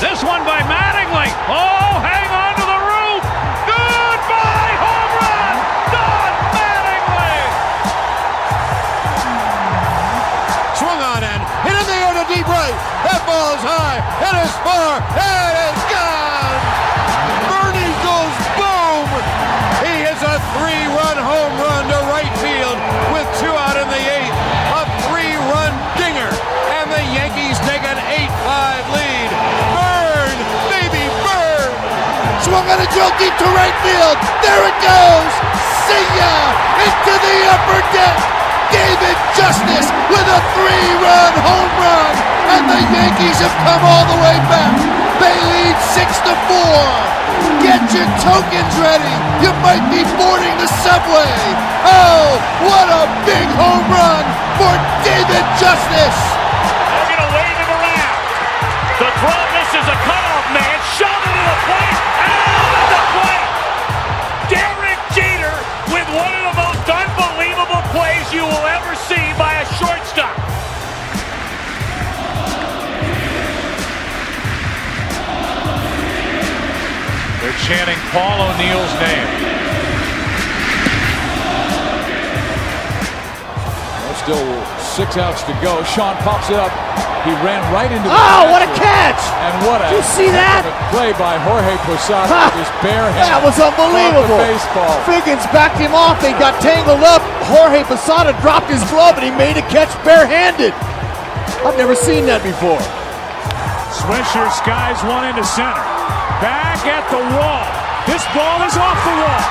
This one by Mattingly. Oh, hang on to the roof. Goodbye, home run. Don Mattingly. Swung on and hit in the air to deep right. That ball is high. It is far. It is gone. Bernie goes boom. He hits a three-run home run to right field with two out in the eighth. A three-run dinger. And the Yankees take an 8-5 lead. Swung on a drill deep to right field. There it goes. See ya. Into the upper deck. David Justice with a three-run home run. And the Yankees have come all the way back. They lead 6-4. Get your tokens ready. You might be boarding the subway. Oh, what a big home run for David Justice. They're going to wave him around. The throw misses a cutoff man. Shoved into the plate. Derek Jeter with one of the most unbelievable plays you will ever see by a shortstop. They're chanting Paul O'Neill's name. There's still 6 outs to go. Sean pops it up. He ran right into the oh, what a catch! And what a play by Jorge Posada with his bare hand. That was unbelievable. Figgins backed him off. They got tangled up. Jorge Posada dropped his glove and he made a catch barehanded. I've never seen that before. Swisher skies one into center. Back at the wall. This ball is off the wall.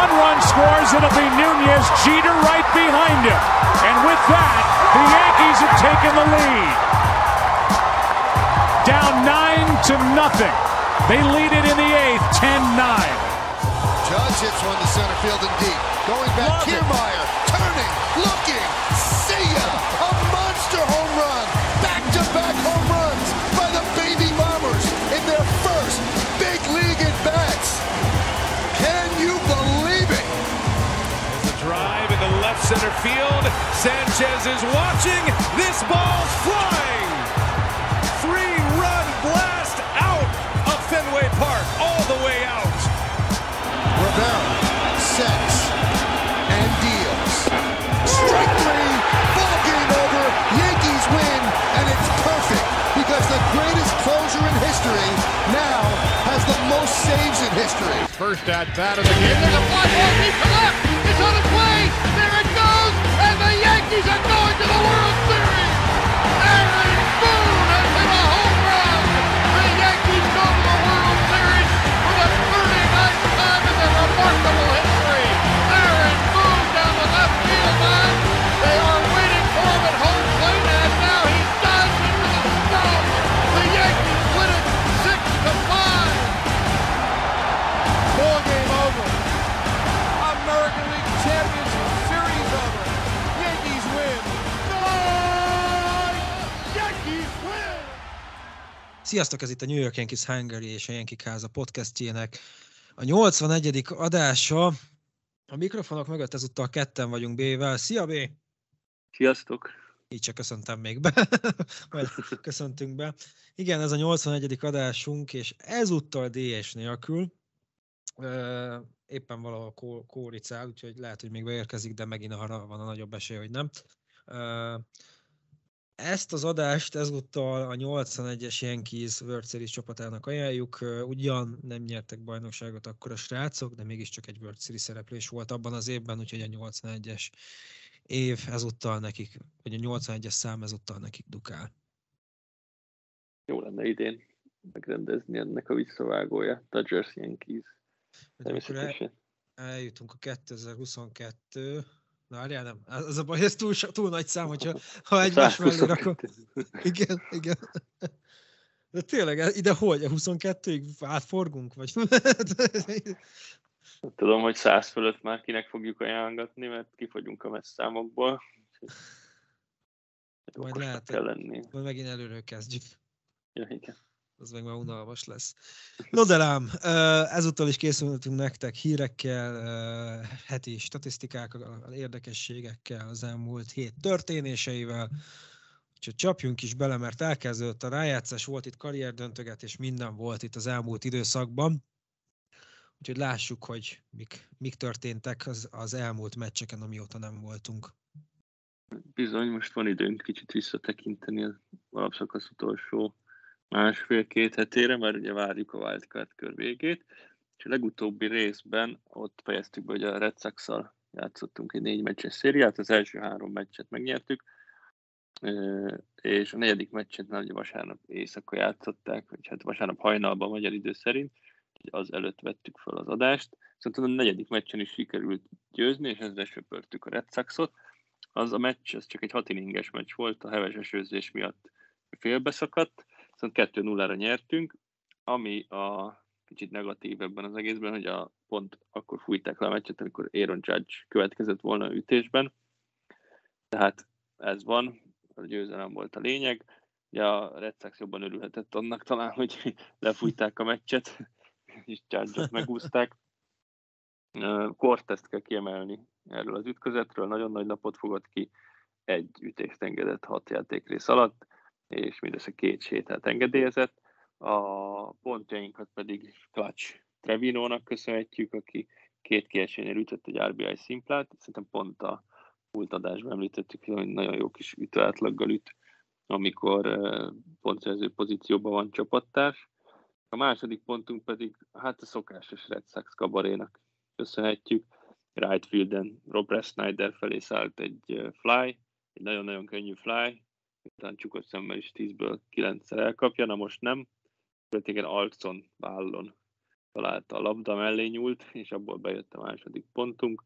One run scores. It'll be Nunez. Jeter right behind him. And with that, the Yankees have taken the lead. Down 9-0. They lead it in the eighth, 10-9. Judge hits one to center field and deep. Going back, Kiermaier, turning, looking, see ya! A monster home run! Back-to-back home runs by the Baby Bombers in their first big league at-bats. Can you believe it? The drive in the left center field. Sanchez is watching. This ball's flying. Three-run blast out of Fenway Park, all the way out. Rivera sets and deals. Strike three. Ball game over. Yankees win, and it's perfect because the greatest closer in history now has the most saves in history. First at bat of the game. There's a fly ball deep to left. It's on its way. There it goes, and the Yankees are going to the World Series. Aaron Boone has hit a home run. The Yankees go to the World Series for the 39th time in their remarkable history. Aaron Boone down the left field line. They are waiting for him at home plate, and now he dives into the stone. The Yankees win it 6-5. Ball game over. American League Championship Series over. Yankees win. Sziasztok, ez itt a New York Yankees Hungary és a Yankee Háza podcastjének a 81. adása. A mikrofonok mögött ezúttal ketten vagyunk B-vel. Szia B! Sziasztok! Így csak köszöntem még be. Köszöntünk be. Igen, ez a 81. adásunk, és ezúttal DS nélkül. Éppen valahol kóricál, úgyhogy lehet, hogy még beérkezik, de megint arra van a nagyobb esély, hogy nem. Ezt az adást ezúttal a 81-es Yankees World Series csapatának ajánljuk. Ugyan nem nyertek bajnokságot akkor a srácok, de mégiscsak egy World Series szereplés volt abban az évben, úgyhogy a 81-es év ezúttal nekik, vagy a 81-es szám ezúttal nekik dukál. Jó lenne idén megrendezni ennek a visszavágója, Dodgers Yankees. Természetesen. Eljutunk a 2022... Na, várjál, nem. Ez a baj, ez túl nagy szám, hogyha egymás mellé rakom. Igen. De tényleg, ide hogy? A 22-ig átforgunk? Vagy? Tudom, hogy 100 fölött már kinek fogjuk ajánlgatni, mert kifogyunk a messzámokból. Majd lehet, majd megint előről kezdjük. Ja, igen. Az meg már unalmas lesz. No de lám, ezúttal is készültünk nektek hírekkel, heti statisztikákkal, érdekességekkel, az elmúlt hét történéseivel. Úgyhogy csapjunk is bele, mert elkezdődött a rájátszás, volt itt karrierdöntögetés, minden volt itt az elmúlt időszakban. Úgyhogy lássuk, hogy mik történtek az elmúlt meccseken, amióta nem voltunk. Bizony, most van időnk kicsit visszatekinteni az alapszakasz utolsó másfél-két hetére, mert ugye várjuk a wildcard kör végét. És a legutóbbi részben ott fejeztük be, hogy a Red Sox-szal játszottunk egy 4 meccses szériát, az első 3 meccset megnyertük, és a 4. meccset már ugye vasárnap éjszaka játszották, vagy hát vasárnap hajnalban magyar idő szerint, az előtt vettük fel az adást, szóval a 4. meccsen is sikerült győzni, és ezzel söpörtük a Red Sox-ot. Az a meccs, ez csak egy 6 inninges meccs volt, a heves esőzés miatt félbeszakadt, szóval 2-0-ra nyertünk, ami a kicsit negatív ebben az egészben, hogy pont akkor fújták le a meccset, amikor Aaron Judge következett volna ütésben. Tehát ez van, a győzelem volt a lényeg. Ugye a Red Sox jobban örülhetett annak talán, hogy lefújták a meccset, és Judge-ot megúszták. Cortest kell kiemelni erről az ütközetről, nagyon nagy napot fogott ki, 1 ütést engedett 6 játékrész alatt, és mindössze 2 sétát engedélyezett. A pontjainkat pedig Clutch Trevinónak köszönhetjük, aki 2 kiesénél ütött egy RBI szimplát. Szerintem pont a pultadásban említettük, hogy nagyon jó kis ütőátlaggal üt, amikor pontszerző pozícióban van csapattárs. A második pontunk pedig hát a szokásos Red Sox kabarénak köszönhetjük. Right fielden Rob Snyder felé szállt egy fly, egy nagyon-nagyon könnyű fly, utána csukott szemmel is 10-ből 9-szer elkapja, na most nem. Tényleg arcon, vállon találta a labda, mellé nyúlt, és abból bejött a második pontunk.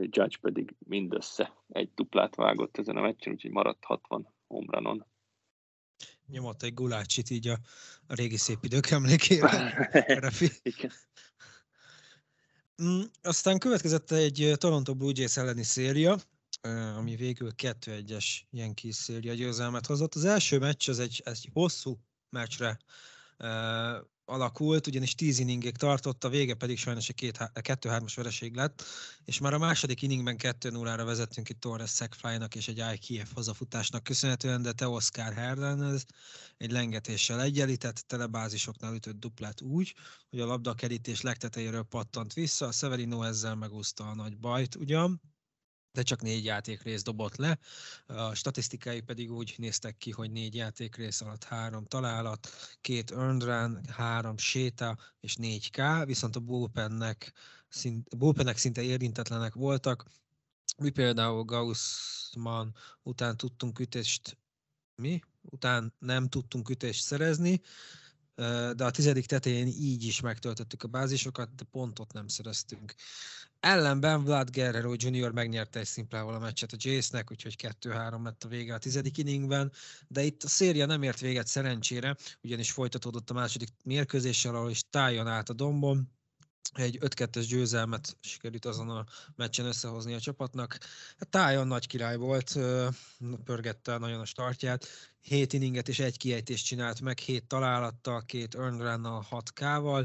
Judge pedig mindössze 1 duplát vágott ezen a meccsen, úgyhogy maradt 60 home runon. Nyomott egy gulácsit így a régi szép idők emlékére. Aztán következett egy Toronto Blue Jays elleni széria, ami végül 2-1-es Yankees széria győzelmet hozott. Az első meccs az egy hosszú meccsre alakult, ugyanis 10 inningig tartott, a vége pedig sajnos egy 2-3-as vereség lett, és már a második inningben 2-0-ra vezettünk itt Torres sackflynak és egy IKF hazafutásnak köszönhetően, de Teoscar Hernández egy lengetéssel egyenlített, telebázisoknál ütött duplát úgy, hogy a labdakerítés legtetejéről pattant vissza, a Severino ezzel megúszta a nagy bajt ugyan, de csak 4 játékrész dobott le, a statisztikái pedig úgy néztek ki, hogy 4 játékrész alatt 3 találat, 2 earned run, 3 séta és 4K, viszont a bullpenek szinte érintetlenek voltak. Mi például Gaussman után tudtunk ütést, után nem tudtunk ütést szerezni, de a 10. tetején így is megtöltöttük a bázisokat, de pontot nem szereztünk. Ellenben Vlad Guerrero Jr. megnyerte egy szimplával a meccset a Jaysnek, úgyhogy 2-3 lett a vége a 10. inningben, de itt a széria nem ért véget szerencsére, ugyanis folytatódott a második mérkőzéssel, ahol is Taillon állt a dombon, egy 5-2-es győzelmet sikerült azon a meccsen összehozni a csapatnak. Taillon nagy király volt, pörgette nagyon a startját, 7 inninget és 1 kiejtést csinált meg, 7 találattal, 2 earned runnal, 6K-val,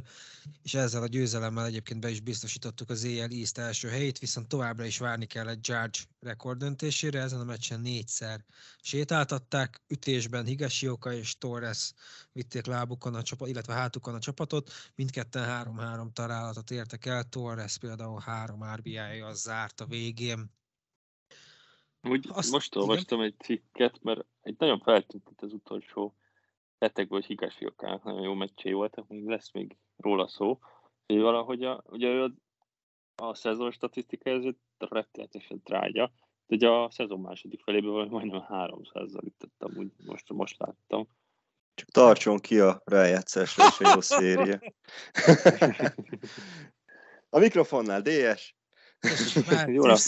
és ezzel a győzelemmel egyébként be is biztosítottuk az AL East első helyét, viszont továbbra is várni kellett Judge rekorddöntésére, ezen a meccsen 4-szer sétáltatták, ütésben Higashioka és Torres vitték lábukon a csapat, illetve hátukon a csapatot, mindketten 3-3 találatot értek el, Torres például 3 RBI-jal zárt a végén. Most olvastam egy cikket, mert egy nagyon feltűnt az utolsó hetekből, hogy Higashiokának nagyon jó meccsei voltak, még lesz még róla szó. Úgyhogy valahogy ugye ő a szezon statisztika, ez rettenetesen trágya, de ugye a szezon második felében majdnem 300-zal ütöttem, úgy most láttam. Csak tartson ki a rájátszásra, és a jó széria. A mikrofonnál DS. Jó napot!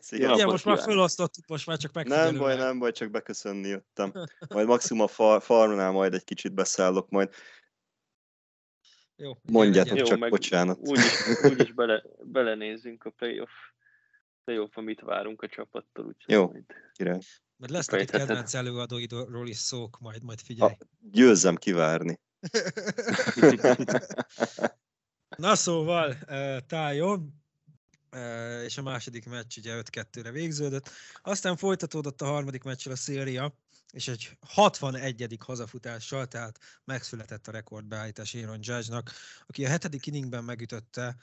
Szia, igen, most már felosztottuk, most már csak megfigyelünk. Nem baj, csak beköszönni jöttem. Majd maximum a farmnál majd egy kicsit beszállok majd. Jó, mondjátok igen, csak, jó, bocsánat. Úgyis belenézzünk a playoff-a, mit várunk a csapattól. Úgyhogy jó, király. Mert lesznek egy kedvenc előadóidról is szók, majd figyelj. Győzzem kivárni. Na szóval, Taillon és a második meccs ugye 5-2-re végződött. Aztán folytatódott a harmadik meccsel a széria, és egy 61. hazafutással, tehát megszületett a rekordbeállítás Aaron Judge-nak, aki a 7. inningben megütötte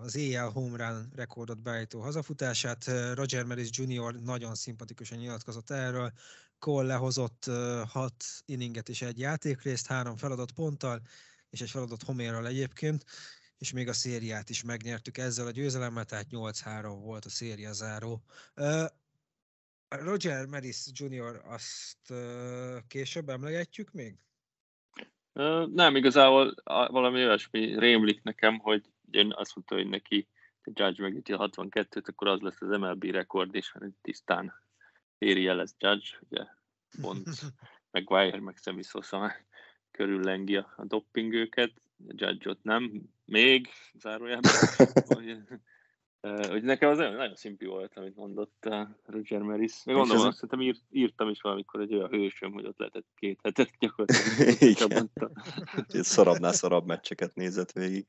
az éjjel home run rekordot beállító hazafutását. Roger Maris Jr. nagyon szimpatikusan nyilatkozott erről. Cole lehozott 6 inninget és 1 játékrészt, 3 feladott ponttal, és egy feladott homérral egyébként, és még a szériát is megnyertük ezzel a győzelemmel, tehát 8-3 volt a széria záró. Roger Maris Jr. azt később emlegetjük még? Nem, igazából valami olyasmi rémlik nekem, hogy ön azt mondta, hogy neki a Judge megüti a 62-t, akkor az lesz az MLB rekord, és tisztán éri el ez Judge, ugye pont McGwire, meg Sammy Sosa körüllengi a doppingőket, a Judge-ot nem, még zárójában, hogy nekem az nagyon szimpi volt, amit mondott Roger Maris. Meg gondolom, azt hiszem, írtam is valamikor egy olyan hősöm, hogy ott lehetett 2 hetet gyakorlatilag. Szarabbnál szarabb meccseket nézett végig.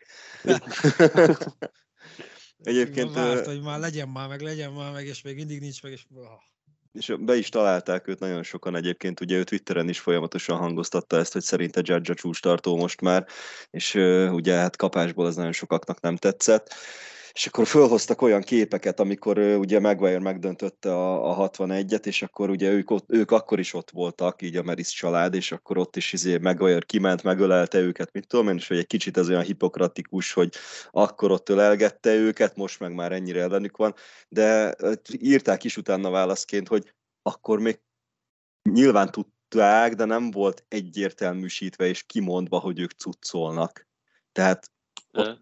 Egyébként... várt, hogy már legyen már meg, és még mindig nincs meg, és be is találták őt nagyon sokan egyébként, ugye ő Twitteren is folyamatosan hangoztatta ezt, hogy szerinte Judge a csúcstartó most már, és ugye hát kapásból ez nagyon sokaknak nem tetszett. És akkor fölhoztak olyan képeket, amikor ugye McGwire megdöntötte a 61-et, és akkor ugye ők akkor is ott voltak, így a Maris család, és akkor ott is McGwire kiment, megölelte őket, mit tudom én, és hogy egy kicsit ez olyan hipokratikus, hogy akkor ott ölelgette őket, most meg már ennyire ellenük van, de írták is utána válaszként, hogy akkor még nyilván tudták, de nem volt egyértelműsítve és kimondva, hogy ők cuccolnak. Tehát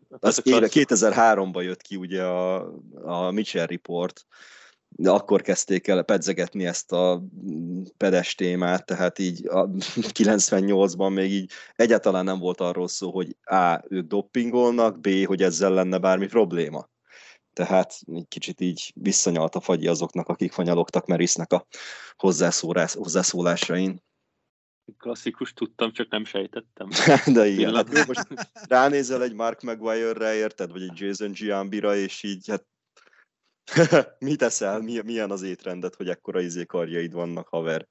az 2003-ban jött ki ugye a Mitchell Report, de akkor kezdték el pedzegetni ezt a pedes témát, tehát így a 98-ban még így egyáltalán nem volt arról szó, hogy A. ők doppingolnak, B. hogy ezzel lenne bármi probléma. Tehát egy kicsit így visszanyalt a fagyi azoknak, akik fanyalogtak Marisnek a hozzászólásain. Klasszikus, tudtam, csak nem sejtettem. De igen, hát most ránézel egy Mark McGwire-re, érted, vagy egy Jason Giambi-ra, és így, hát mit eszel, milyen az étrendet, hogy ekkora izékarjaid vannak, haver.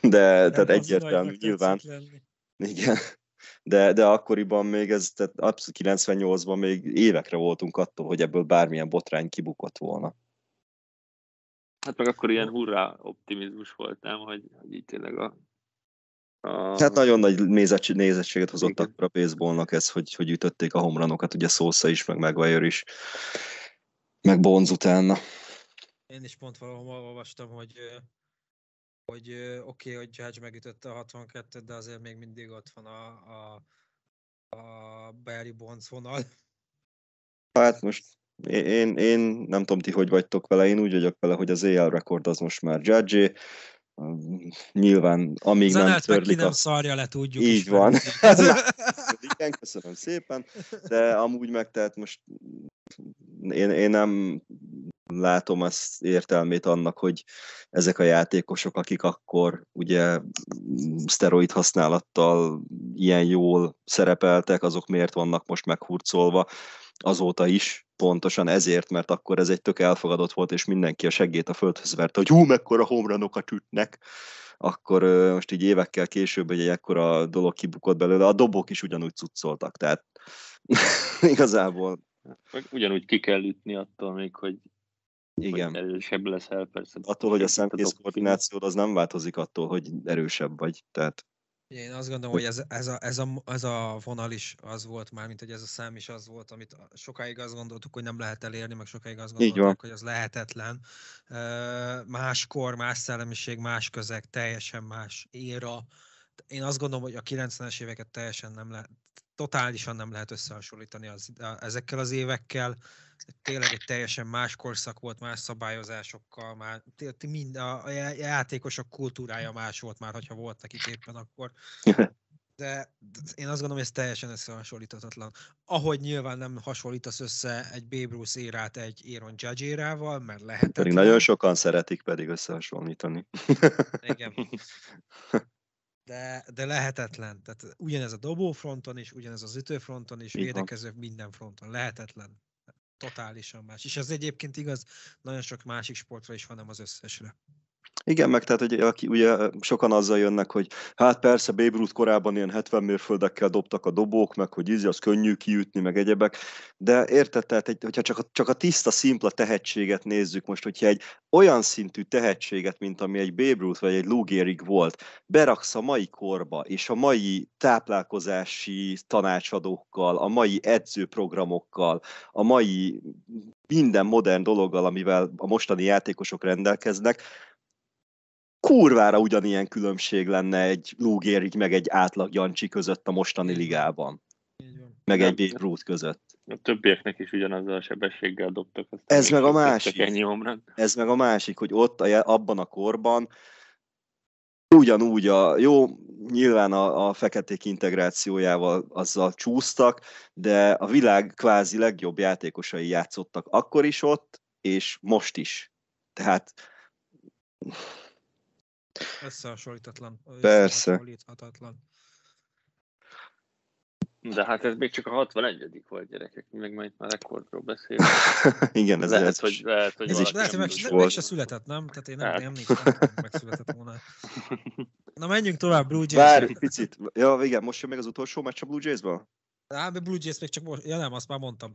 De tehát egyértelmű, nyilván. Igen. De akkoriban még ez, tehát abszolút 98-ban még évekre voltunk attól, hogy ebből bármilyen botrány kibukott volna. Hát meg akkor ilyen hurrá optimizmus volt, nem, hogy így tényleg hát nagyon nagy nézettséget hozott akkor a baseballnak ez, hogy ütötték a homranokat, ugye Sosa is, meg McGwire is, meg Bonds utána. Én is pont valahol olvastam, hogy oké, hogy Judge megütötte a 62-t, de azért még mindig ott van a Barry-Bonds vonal. Hát most én nem tudom, ti hogy vagytok vele, én úgy vagyok vele, hogy az AL rekord az most már Judge-é. Nyilván, amíg nem törlik a... nem szarja le, tudjuk. Így van. Igen, köszönöm szépen. De amúgy meg, tehát most én nem látom azt értelmét annak, hogy ezek a játékosok, akik akkor ugye szteroid használattal ilyen jól szerepeltek, azok miért vannak most meghurcolva azóta is. Pontosan ezért, mert akkor ez egy tök elfogadott volt, és mindenki a seggét a földhöz verte, hogy hú, mekkora homranokat ütnek. Akkor most így évekkel később egy ekkora dolog kibukott belőle, a dobok is ugyanúgy cuccoltak, tehát igazából... Ugyanúgy ki kell ütni attól még, hogy igen. Erősebb leszel, persze. Attól, hogy a szemkész koordinációd, az nem változik attól, hogy erősebb vagy, tehát... Én azt gondolom, hogy ez a vonal is az volt már, mint hogy ez a szám is az volt, amit sokáig azt gondoltuk, hogy nem lehet elérni, meg sokáig azt gondoltuk, hogy az lehetetlen. Máskor, más szellemiség, más közeg, teljesen más éra. Én azt gondolom, hogy a 90-es éveket teljesen nem lehet, totálisan nem lehet összehasonlítani ezekkel az évekkel. Tényleg egy teljesen más korszak volt, más szabályozásokkal, már mind a játékosok kultúrája más volt már, hogyha volt nekik éppen akkor. De én azt gondolom, hogy ez teljesen összehasonlíthatatlan. Ahogy nyilván nem hasonlítasz össze egy Babe Ruth érát egy Aaron Judge érával, mert lehetetlen. Pedig nagyon sokan szeretik pedig összehasonlítani. Igen. De lehetetlen. Tehát ugyanez a dobófronton is, ugyanez az ütőfronton is, védekező minden fronton. Lehetetlen. totálisan más. És ez egyébként igaz, nagyon sok másik sportra is, hanem az összesre. Igen, meg tehát, hogy aki, ugye sokan azzal jönnek, hogy hát persze Babe Ruth korában ilyen 70 mérföldekkel dobtak a dobók, meg hogy ízi, az könnyű kiütni, meg egyebek, de érted, tehát hogyha csak a tiszta, szimpla tehetséget nézzük most, hogyha egy olyan szintű tehetséget, mint ami egy Babe Ruth vagy egy Lou Gehrig volt, beraksz a mai korba, és a mai táplálkozási tanácsadókkal, a mai edzőprogramokkal, a mai minden modern dologgal, amivel a mostani játékosok rendelkeznek, kurvára ugyanilyen különbség lenne egy Lou Gehrig meg egy átlag Jancsi között a mostani ligában. Meg egy Babe Ruth között. A többieknek is ugyanazzal a sebességgel dobtak. Ez meg a másik. Ez meg a másik, hogy ott abban a korban ugyanúgy nyilván a feketék integrációjával azzal csúsztak, de a világ kvázi legjobb játékosai játszottak akkor is ott, és most is. Tehát... Összehasonlítatlan. Persze. De hát ez még csak a 61. volt, gyerekek, meg majd már rekordról beszélünk. Igen, ez lehet, hogy meg se született, nem? Tehát én nem emlékszem, hogy megszületett volna. Na, menjünk tovább, Blue Jays. Várj, picit. Ja, igen, most jön még az utolsó meccs a Blue Jays-ban? Hát, Blue Jays még csak most, ja nem, azt már mondtam.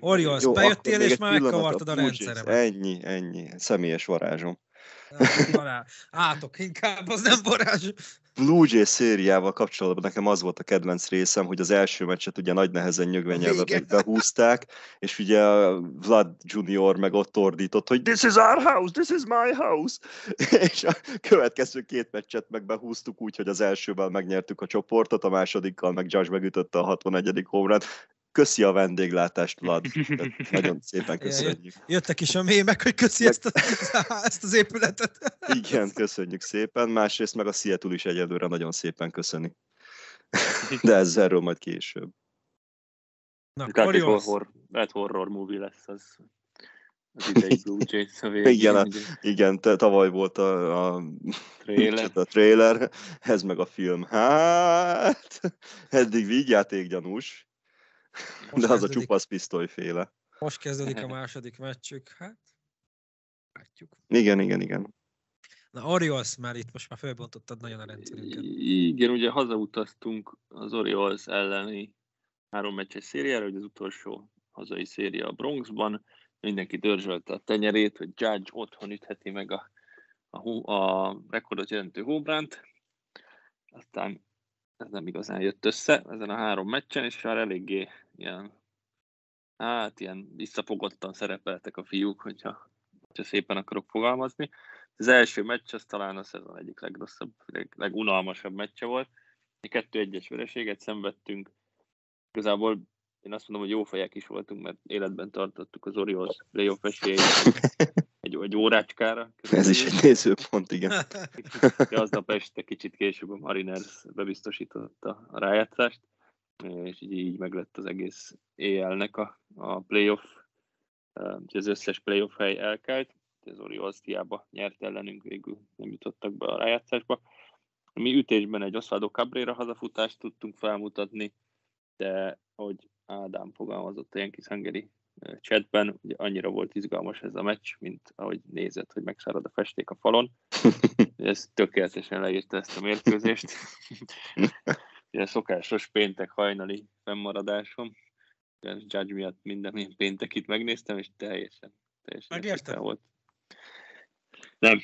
Orioles. Bejöttél, és már megkavartad a rendszerem. Ennyi, személyes varázsom. Átok inkább, az nem varázs. Blue Jays szériával kapcsolatban nekem az volt a kedvenc részem, hogy az első meccset ugye nagy nehezen nyögvennyelve behúzták, és ugye Vlad Junior meg ott ordított, hogy this is our house, this is my house, és a következő két meccset meg behúztuk úgy, hogy az elsővel megnyertük a csoportot, a másodikkal meg Judge megütötte a 61. homerát. Köszi a vendéglátást, Vlad. Nagyon szépen köszönjük. Jöttek is a mémek, hogy köszi ezt az épületet. Igen, köszönjük szépen. Másrészt meg a Seattle is egyelőre nagyon szépen köszöni. De ez erről majd később. Egy horror movie lesz az. Az idei Blue Jays a végén. Igen, tavaly volt a trailer. Ez meg a film. Hát, eddig vígjáték gyanús. Most de az kezdődik, a csupasz pisztolyféle. Most kezdődik a második meccsük, hát látjuk. Igen. Na, Orioles már itt most már felbontottad nagyon a rendszerünket. Igen, ugye hazautaztunk az Orioles elleni 3 meccses szériára, hogy az utolsó hazai széria a Bronxban. Mindenki dörzsölte a tenyerét, hogy Judge otthon ütheti meg a rekordot jelentő homránt. Aztán ez nem igazán jött össze ezen a 3 meccsen, és már eléggé ilyen visszafogottan szerepeltek a fiúk, hogyha szépen akarok fogalmazni. Az első meccs az talán a szezon egyik legrosszabb, legunalmasabb meccse volt. 2-1-es vereséget szenvedtünk. Igazából én azt mondom, hogy jó fejek is voltunk, mert életben tartottuk az Orioles playoff esélyét egy órácskára. Ez is egy nézőpont, igen. De aznap este kicsit később a Mariners bebiztosította a rájátszást, és így meglett az egész éjjelnek a playoff, az összes playoff hely elkelt, az Orioles hiába nyert ellenünk, végül nem jutottak be a rájátszásba. Mi ütésben egy Osvaldo Cabrera hazafutást tudtunk felmutatni, de ahogy Ádám fogalmazott ilyen kis hangeri chatben, ugye annyira volt izgalmas ez a meccs, mint ahogy nézett, hogy megszárad a festék a falon. Ez tökéletesen leírta ezt a mérkőzést. Ugye szokásos péntek hajnali fennmaradásom. Judge miatt minden péntekit megnéztem, és teljesen volt. Nem.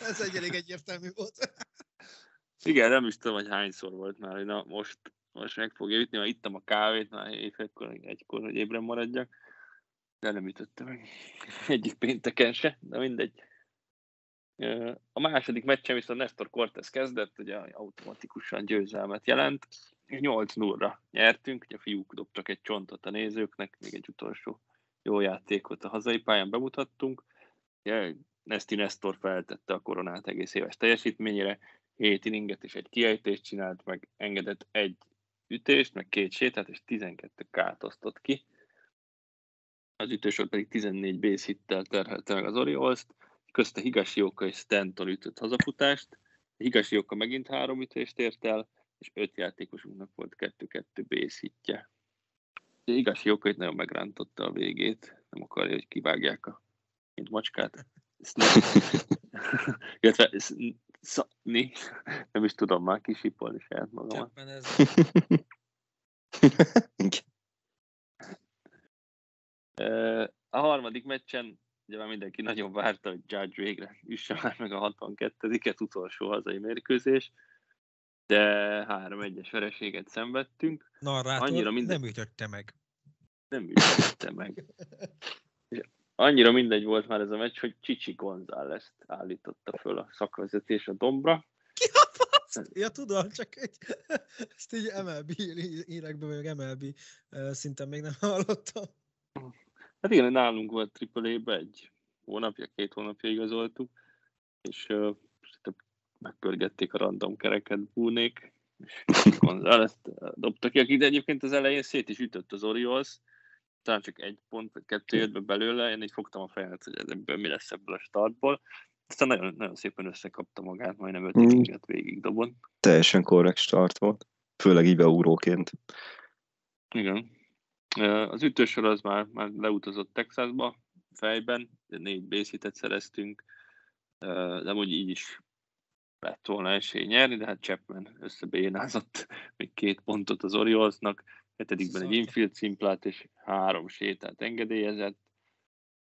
Ez elég egyértelmű volt. Igen, nem is tudom, hogy hányszor volt már, hogy na most meg fogja ütni, ha ittam a kávét, már éjfélkor, egykor, hogy ébren maradjak, de nem ütötte meg egyik pénteken se, de mindegy. A második meccsen viszont Nestor Cortes kezdett, ugye automatikusan győzelmet jelent, 8-0-ra nyertünk, ugye a fiúk dobtak egy csontot a nézőknek, még egy utolsó jó játékot a hazai pályán bemutattunk, Nestor feltette a koronát egész éves teljesítményére, 7 inninget és egy kiejtést csinált, meg engedett egy ütést, meg 2 sétát, és 12 kát osztott ki. Az ütősor pedig 14 base hittel terhelte meg az Orioles-t, közte Higashioka és Stanton ütött hazafutást. Higashioka megint 3 ütést ért el, és 5 játékosunknak volt 2-2 base hitje. Higashioka itt nagyon megrántotta a végét, nem akarja, hogy kivágják a mint macskát. Illetve szapni, nem is tudom már kisipolni saját magamat. A harmadik meccsen ugye már mindenki nagyon várta, hogy Judge végre üsse már meg a 62-et, utolsó hazai mérkőzés, de 3-1-es vereséget szenvedtünk. Narrátor annyira minden... nem ütötte meg. Nem ütötte meg. És annyira mindegy volt már ez a meccs, hogy Chichi Gonzálezt állította föl a szakvezetés a dombra. Ki a fasz? Ja, tudom, csak egy... ezt így MLB írekben, vagy MLB szinten még nem hallottam. Hát igen, nálunk volt AAA-ben egy hónapja, két hónapja igazoltuk, és megpörgették a random kereket Boonék, és ezt dobta ki, akit egyébként az elején szét is ütött az Orioles, talán csak egy pont, vagy kettő jött be belőle, én így fogtam a fejemet, hogy ebből mi lesz ebből a startból, aztán nagyon, nagyon szépen összekapta magát, majdnem 5 inninget végig dobott. Teljesen korrekt start volt, főleg így beugróként. Igen. Az ütősor az már leutazott Texasba fejben, 4 base hitet szereztünk, de úgy így is lett volna esély nyerni, de hát Chapman összebénázott még 2 pontot az Oriolesnak, 7-ben egy infield szimplát és 3 sétát engedélyezett,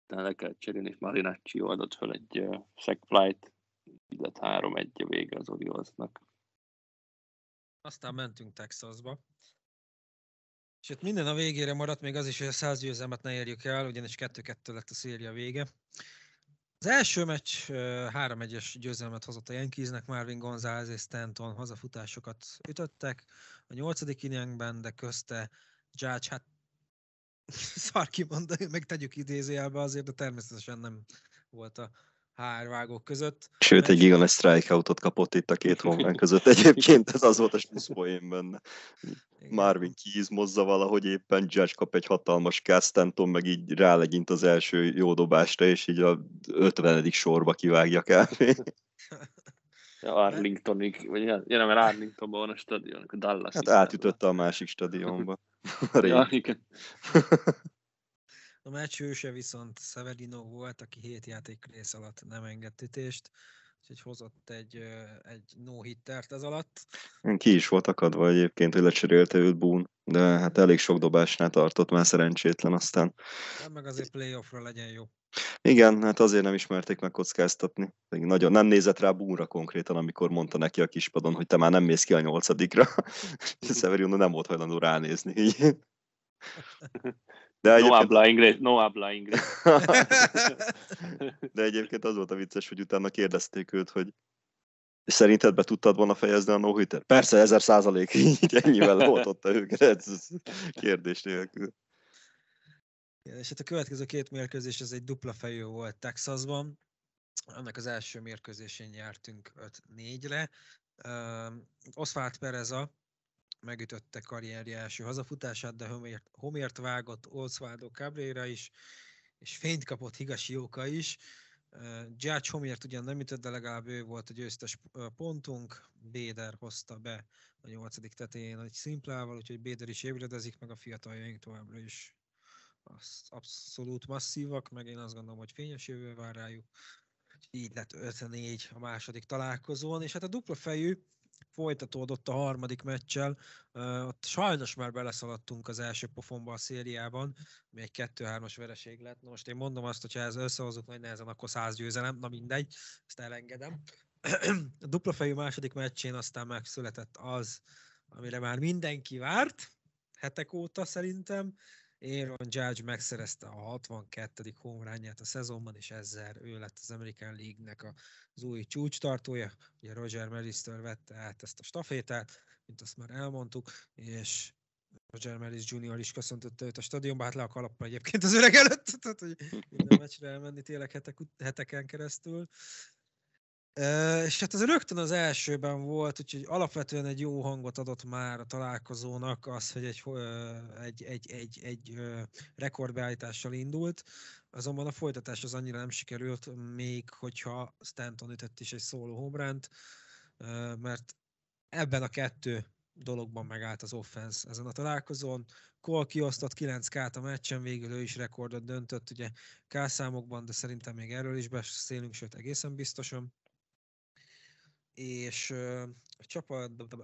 de le kellett cserélni, és Marinaccio adott fel egy sac flyt, így lett 3-1 vége az Oriolesnak. Aztán mentünk Texasba. És itt minden a végére maradt, még az is, hogy a 100 győzelmet ne érjük el, ugyanis 2-2 lett a széria vége. Az első meccs 3-1-es győzelmet hozott a Yankeesnek, Marvin González és Stanton hazafutásokat ütöttek a 8. inningben, de közte Judge, hát szar kimondani, meg tegyük idézőjelbe azért, de természetesen nem volt a hárvágók között. Sőt, egy gigantes strikeoutot kapott itt a két román között. Egyébként ez az volt a snuszpoén benne. Marvin kiizmozza valahogy éppen, Judge kap egy hatalmas Stanton, meg így rálegint az első jó dobásra, és így a 50. sorba kivágja kávé. Ja, Arlingtonig, vagy nem, mert Arlingtonban van a stadion, a Dallas. Hát átütötte a másik stadionba. Ja, igen. A meccs hőse viszont Severino volt, aki 7 játékrész alatt nem engedett ütést, úgyhogy hozott egy no-hittert ez alatt. Ki is volt akadva egyébként, hogy lecserélte őt Boone, de hát elég sok dobásnál tartott, már szerencsétlen aztán. Nem, meg azért playoffra legyen jó. Igen, hát azért nem ismerték meg kockáztatni. Nagyon nem nézett rá Boone-ra konkrétan, amikor mondta neki a kispadon, hogy te már nem mész ki a 8-ra. Severino nem volt hajlandó ránézni. De egyébként... No habla inglés. De egyébként az volt a vicces, hogy utána kérdezték őt, hogy szerinted be tudtad volna fejezni a no-hitet? Persze, 1000%, így ennyivel oltotta őket, ez kérdés nélkül. Ja, és hát a következő 2 mérkőzés, ez egy dupla fejű volt Texasban. Annak az első mérkőzésén nyertünk 5-4-re. Oswald Pereza megütötte karrierje első hazafutását, de Homért vágott Oswaldo Cabrera is, és fényt kapott Higashioka is. Judge Homért ugyan nem ütött, de legalább ő volt a győztes pontunk. Béder hozta be a 8. tetején egy szimplával, úgyhogy Béder is ébredezik, meg a fiataljaink továbbra is abszolút masszívak, meg én azt gondolom, hogy fényes jövő vár rájuk. Így lett 5-4 a második találkozón, és hát a dupla fejű folytatódott a harmadik meccsel, ott sajnos már beleszaladtunk az első pofonba a szériában, ami egy 2-3-as vereség lett. Na most én mondom azt, hogyha ez összehozunk nagy nehezen, akkor 100 győzelem, na mindegy, ezt elengedem. A duplafejű második meccsén aztán megszületett az, amire már mindenki várt, hetek óta szerintem. Aaron Judge megszerezte a 62. homerunját a szezonban, és ezzel ő lett az American League-nek az új csúcstartója. Ugye Roger Maristől vette át ezt a stafétát, mint azt már elmondtuk, és Roger Maris Jr. is köszöntötte őt a stadionba, hát le a kalappal egyébként az öreg előtt, tehát hogy minden meccsre elmenni tényleg heteken keresztül. És hát ez rögtön az elsőben volt, úgyhogy alapvetően egy jó hangot adott már a találkozónak az, hogy egy rekordbeállítással indult, azonban a folytatás az annyira nem sikerült, még hogyha Stanton ütött is egy szóló homerant, mert ebben a 2 dologban megállt az offense ezen a találkozón. Cole kiosztott 9K-t a meccsen, végül ő is rekordot döntött, ugye K-számokban, de szerintem még erről is beszélünk, sőt egészen biztosan. És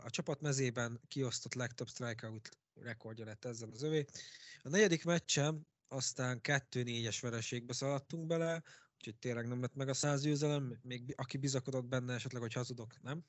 a csapat mezében kiosztott legtöbb strikeout rekordja lett ezzel az övé. A negyedik meccsen aztán 2-4-es vereségbe szaladtunk bele, úgyhogy tényleg nem lett meg a 100 győzelem, még aki bizakodott benne esetleg, hogy hazudok, nem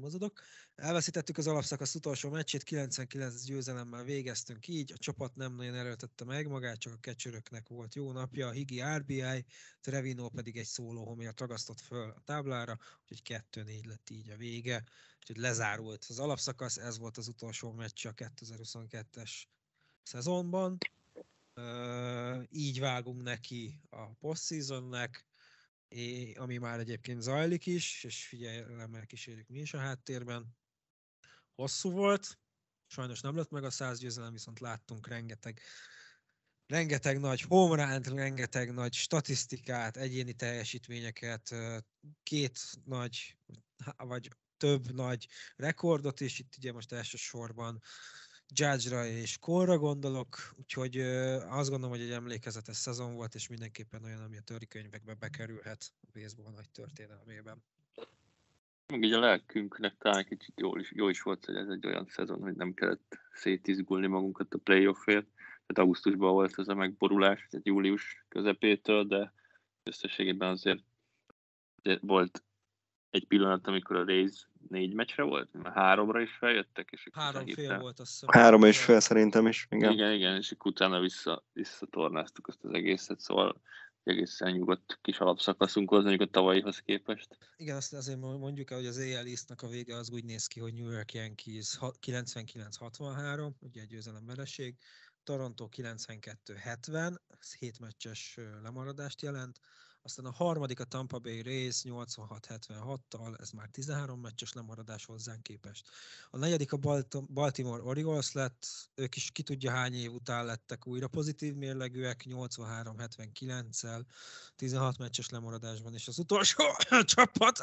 hazudok. Elveszítettük az alapszakasz utolsó meccsét, 99 győzelemmel végeztünk így, a csapat nem nagyon erőltette meg magát, csak a kecsöröknek volt jó napja, a Higgy RBI, Severino pedig egy szólóhomért ragasztott föl a táblára, úgyhogy 2-4 lett így a vége, úgyhogy lezárult az alapszakasz, ez volt az utolsó meccs a 2022-es szezonban. Így vágunk neki a postseasonnek, ami már egyébként zajlik is, és figyelemmel kísérjük mi is a háttérben. Hosszú volt, sajnos nem lett meg a 100 győzelem, viszont láttunk rengeteg nagy homerunt, rengeteg nagy statisztikát, egyéni teljesítményeket, két nagy, vagy több nagy rekordot is, itt ugye most elsősorban Judge-ra és Cole-ra gondolok, úgyhogy azt gondolom, hogy egy emlékezetes szezon volt, és mindenképpen olyan, ami a törikönyvekbe bekerülhet a baseball nagy történelmében. Meg ugye a lelkünknek talán kicsit jó is volt, hogy ez egy olyan szezon, hogy nem kellett szétizgulni magunkat a playoffért. Tehát augusztusban volt ez a megborulás, tehát július közepétől, de összességében azért volt egy pillanat, amikor a Rays 4 meccsre volt, mert 3-ra is feljöttek, és 3,5 volt az. 3,5 szerintem is, igen. Igen, és utána visszatornáztuk azt az egészet, szóval egészen nyugodt kis alapszakaszunk volt, mondjuk a tavalyihoz képest. Igen, azt azért mondjuk el, hogy az AL East-nak a vége az úgy néz ki, hogy New York Yankees 99-63, ugye egy győzelemvereség, Toronto 92-70, 7 meccses lemaradást jelent, aztán a harmadik a Tampa Bay Rays 86-76-tal, ez már 13 meccses lemaradás hozzánk képest. A negyedik a Baltimore Orioles lett, ők is ki tudja hány év után lettek újra pozitív mérlegűek, 83-79-el, 16 meccses lemaradásban, és az utolsó csapat,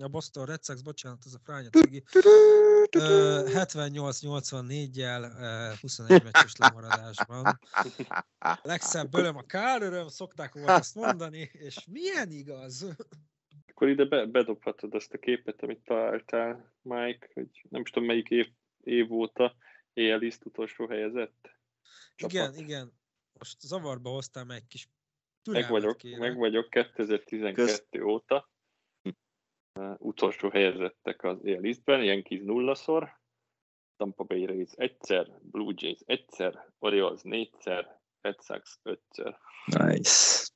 a Boston Red Sox, bocsánat, az a frányategi, 78-84-jel, 21 meccses lemaradásban. Legszebb bölöm a káröröm, szokták volna azt mondani, és milyen igaz? Akkor ide bedobhatod azt a képet, amit találtál, Mike, hogy nem is tudom melyik év óta AL East utolsó helyezett csapat. Igen. Most zavarba hoztam egy kis türelmet. Meg vagyok 2012 óta. Utolsó helyezettek az AL Eastben, Yankees 0-szor, Tampa Bay Rays 1-szer, Blue Jays 1-szer, Orioles 4-szer, Red Sox 5-szer. Nice.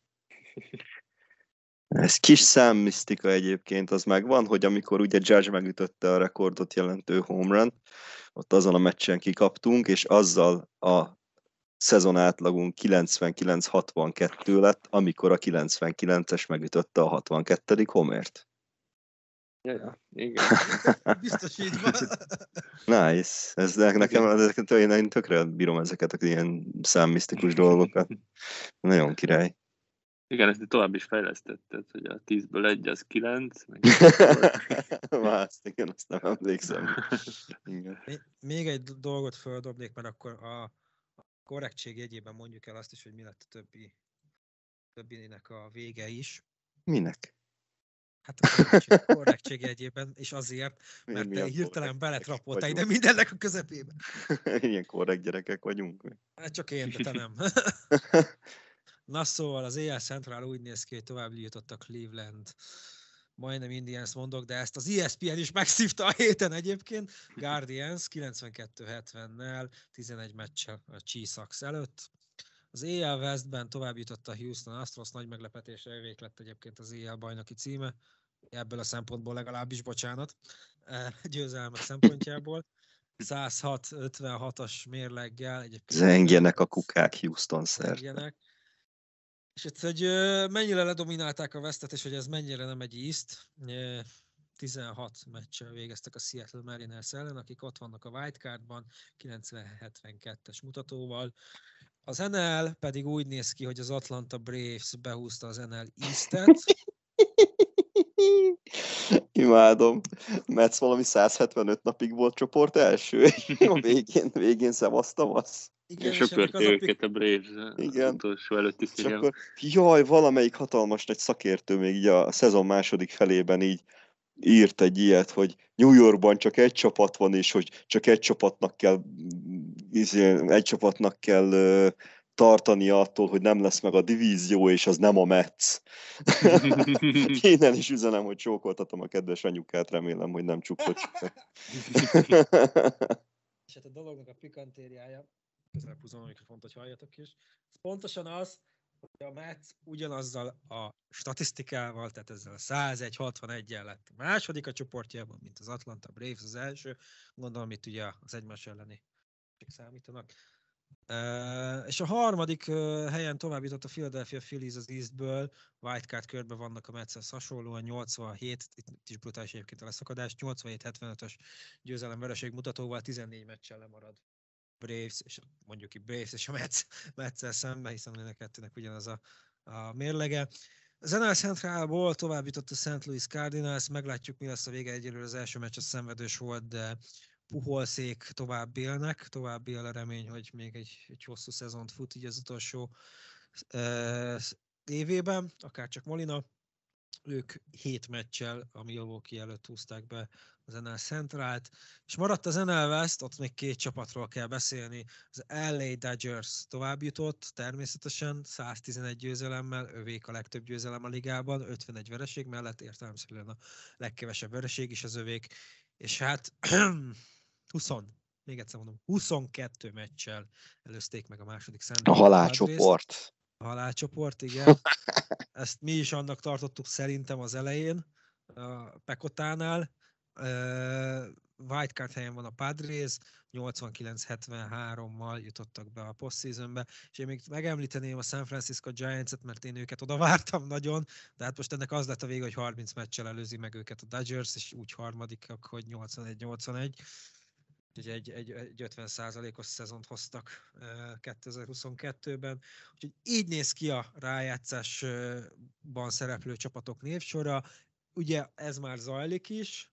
Ez kis számmisztika egyébként, az megvan, hogy amikor ugye Judge megütötte a rekordot jelentő home run, ott azon a meccsen kikaptunk, és azzal a szezon átlagunk 99-62 lett, amikor a 99-es megütötte a 62. homert. Ja, igen. Biztos így van. Nice. Ez nekem én tökre bírom ezeket a ilyen számmisztikus dolgokat. Nagyon király. Igen, ezt tovább is fejlesztetted, hogy a 10-ből 1 az 9. Vász, igen, azt nem emlékszem. Igen. Még egy dolgot földobnék, mert akkor a korrektség jegyében mondjuk el azt is, hogy mi lett a többinek a vége is. Minek? Hát a korrektség jegyében, és azért, mert te hirtelen beletrapoltál ide mindennek a közepébe. Ilyen korrekt gyerekek vagyunk. Hát csak én, de te nem. Na szóval az AL Central úgy néz ki, hogy tovább jutott a Cleveland. Majdnem Indians mondok, de ezt az ESPN is megszívta a héten egyébként. Guardians 92-70-nel, 11 meccsel a Chiefs előtt. Az AL Westben tovább jutott a Houston Astros, nagy meglepetésre övék lett egyébként az AL bajnoki címe. Ebből a szempontból legalábbis, bocsánat, győzelmek szempontjából. 106-56-as mérleggel. Zengjenek a kukák Houston szerte. És itt, hogy mennyire ledominálták a Westet, és hogy ez mennyire nem egy East. 16 meccsel végeztek a Seattle Mariners ellen, akik ott vannak a wildcardban, 90-72-es mutatóval. Az NL pedig úgy néz ki, hogy az Atlanta Braves behúzta az NL East-et. imádom. Mert valami 175 napig volt csoport első, és a végén szevasztam azt. Igen, és söpörti őket a Braves utolsó előtti szériában. Jaj, valamelyik hatalmas nagy szakértő még így a szezon második felében így írt egy ilyet, hogy New Yorkban csak egy csapat van, és hogy csak egy csapatnak kell tartani attól, hogy nem lesz meg a divízió, és az nem a Mets. Innen is üzenem, hogy csókoltatom a kedves anyukát, remélem, hogy nem csukott. És hát a dolognak a pikantériája, közelebb húzom, amikor fontos, hogy halljatok is, pontosan az, hogy a Mets ugyanazzal a statisztikával, tehát ezzel a 101-61-en lett a második a csoportjában, mint az Atlanta Braves az első, gondolom itt ugye az egymás elleni számítanak. És a harmadik helyen tovább jutott a Philadelphia Phillies az Eastből, wildcard körben vannak a Metshez hasonlóan, 87, itt is brutális egyébként a leszakadás, 87-75-ös győzelem-vereség mutatóval 14 meccsen lemarad Braves, és mondjuk ki Braves és a Metszel szemben, hiszen mind a kettőnek ugyanaz a mérlege. Az NL Centralból tovább jutott a St. Louis Cardinals, meglátjuk mi lesz a vége, egyelőre az első meccs szenvedős volt, de Puholszék tovább élnek, tovább él a remény, hogy még egy hosszú szezont fut így az utolsó évében, akár csak Molina. Ők 7 meccsel a Milwaukee előtt húzták be az NL Centralt, és maradt az NL West, ott még 2 csapatról kell beszélni. Az LA Dodgers tovább jutott, természetesen 111 győzelemmel, övék a legtöbb győzelem a ligában, 51 vereség mellett, értelemszerűen a legkevesebb vereség is az övék, és hát 22 meccsel előzték meg a második számban. A halálcsoport. A halálcsoport, igen. Ezt mi is annak tartottuk szerintem az elején, a Pekotánál. Wildcard helyen van a Padres, 89-73-mal jutottak be a postseasonbe, és én még megemlíteném a San Francisco Giants-et, mert én őket oda vártam nagyon, de hát most ennek az lett a vége, hogy 30 meccsel előzi meg őket a Dodgers, és úgy harmadikak, hogy 81-81. Úgyhogy egy 50%-os szezont hoztak 2022-ben. Úgyhogy így néz ki a rájátszásban szereplő csapatok névsora. Ugye ez már zajlik is.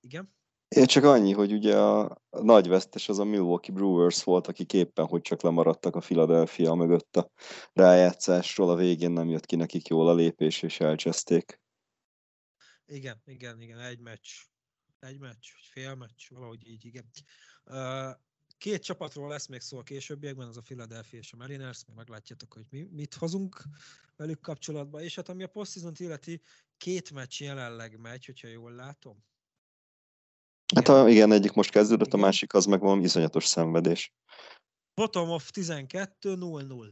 Igen? Én csak annyi, hogy ugye a nagy vesztes az a Milwaukee Brewers volt, akik éppen hogy csak lemaradtak a Philadelphia mögött a rájátszásról. A végén nem jött ki nekik jól a lépés, és elcseszték. Igen, egy meccs, vagy fél meccs, valahogy így, igen. 2 csapatról lesz még szó a későbbiekben, az a Philadelphia és a Mariners, még meglátjátok, hogy mit hozunk velük kapcsolatban, és hát ami a postseasont illeti, 2 meccs jelenleg megy, hogyha jól látom. Hát igen, egyik most kezdődött, igen. A másik az meg valami iszonyatos szenvedés. Bottom of 12-0-0.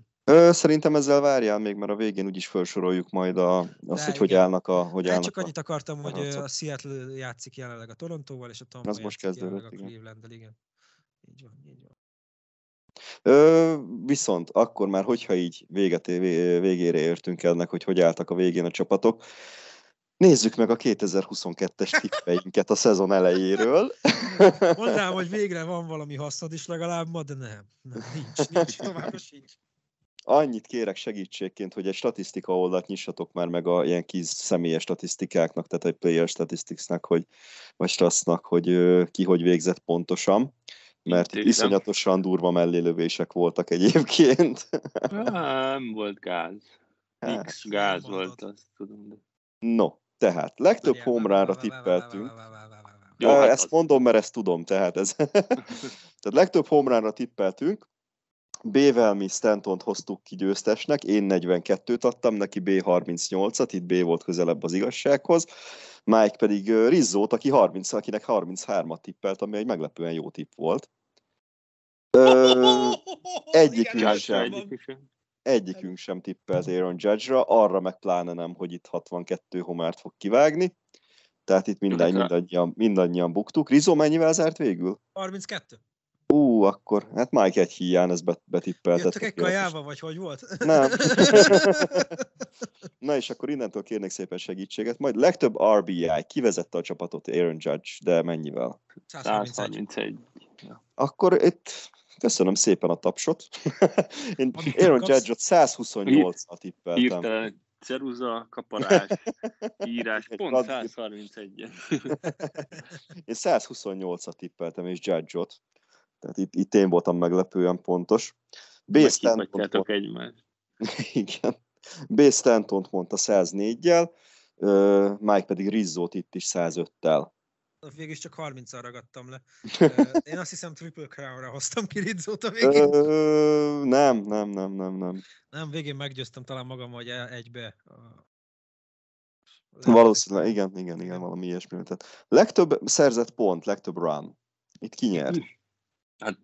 Szerintem ezzel várjál még, mert a végén úgyis felsoroljuk majd azt, hogy igen. Hogy állnak csak annyit akartam, hogy a Seattle játszik jelenleg a Torontóval, és a Tampa az most jelenleg a Clevelanddel, igen. Így van. Viszont akkor már, hogyha így végére értünk ennek, hogy álltak a végén a csapatok, nézzük meg a 2022-es tippeinket a szezon elejéről. Mondám, hogy végre van valami hasznod is legalább ma, de nem nincs, továbbra sincs. Annyit kérek segítségként, hogy egy statisztika oldalt nyissatok már meg a ilyen kis személyes statisztikáknak, tehát egy player statisticsnak, vagy strassnak, hogy ki hogy végzett pontosan, mert iszonyatosan durva mellélövések voltak egyébként. Nem volt gáz. X gáz volt, azt tudom. No, tehát legtöbb homerunra tippeltünk. Jó, ezt mondom, mert ezt tudom, tehát ez. Tehát legtöbb homerunra tippeltünk. B-vel mi Stantont hoztuk ki győztesnek, én 42-t adtam, neki B38-at, itt B volt közelebb az igazsághoz, Mike pedig Rizzót, akinek 33-at tippelt, ami egy meglepően jó tipp volt. Egyikünk sem tippelt Aaron Judge-ra, arra meg pláne nem, hogy itt 62 homárt fog kivágni, tehát itt mindannyian buktuk. Rizzo mennyivel zárt végül? 32. Akkor, hát Mike egy híján ezt betippeltet. Jöttök egy kajába, vagy hogy volt? Nem. Na és akkor innentől kérnék szépen segítséget. Majd legtöbb RBI, kivezette a csapatot Aaron Judge, de mennyivel? 131. Ja. Akkor itt köszönöm szépen a tapsot. Én Aaron Judge-ot 128-ra tippeltem. Hirtelen ceruza, kaparás, írás, pont 131-en. Én 128-at tippeltem, és Judge-ot. Tehát itt én voltam meglepően pontos. Meghivatjátok egymást. Igen. B. Stantont mondta 104-jel, Mike pedig Rizzót itt is 105-tel. Végül csak 30-al ragadtam le. Én azt hiszem Triple Crown-ra hoztam ki Rizzót a végén. Nem. Nem, végén meggyőztem talán magam, hogy egybe. Valószínűleg, igen, valami ilyesmi. Tehát legtöbb szerzett pont, legtöbb run. Itt kinyert. Hát,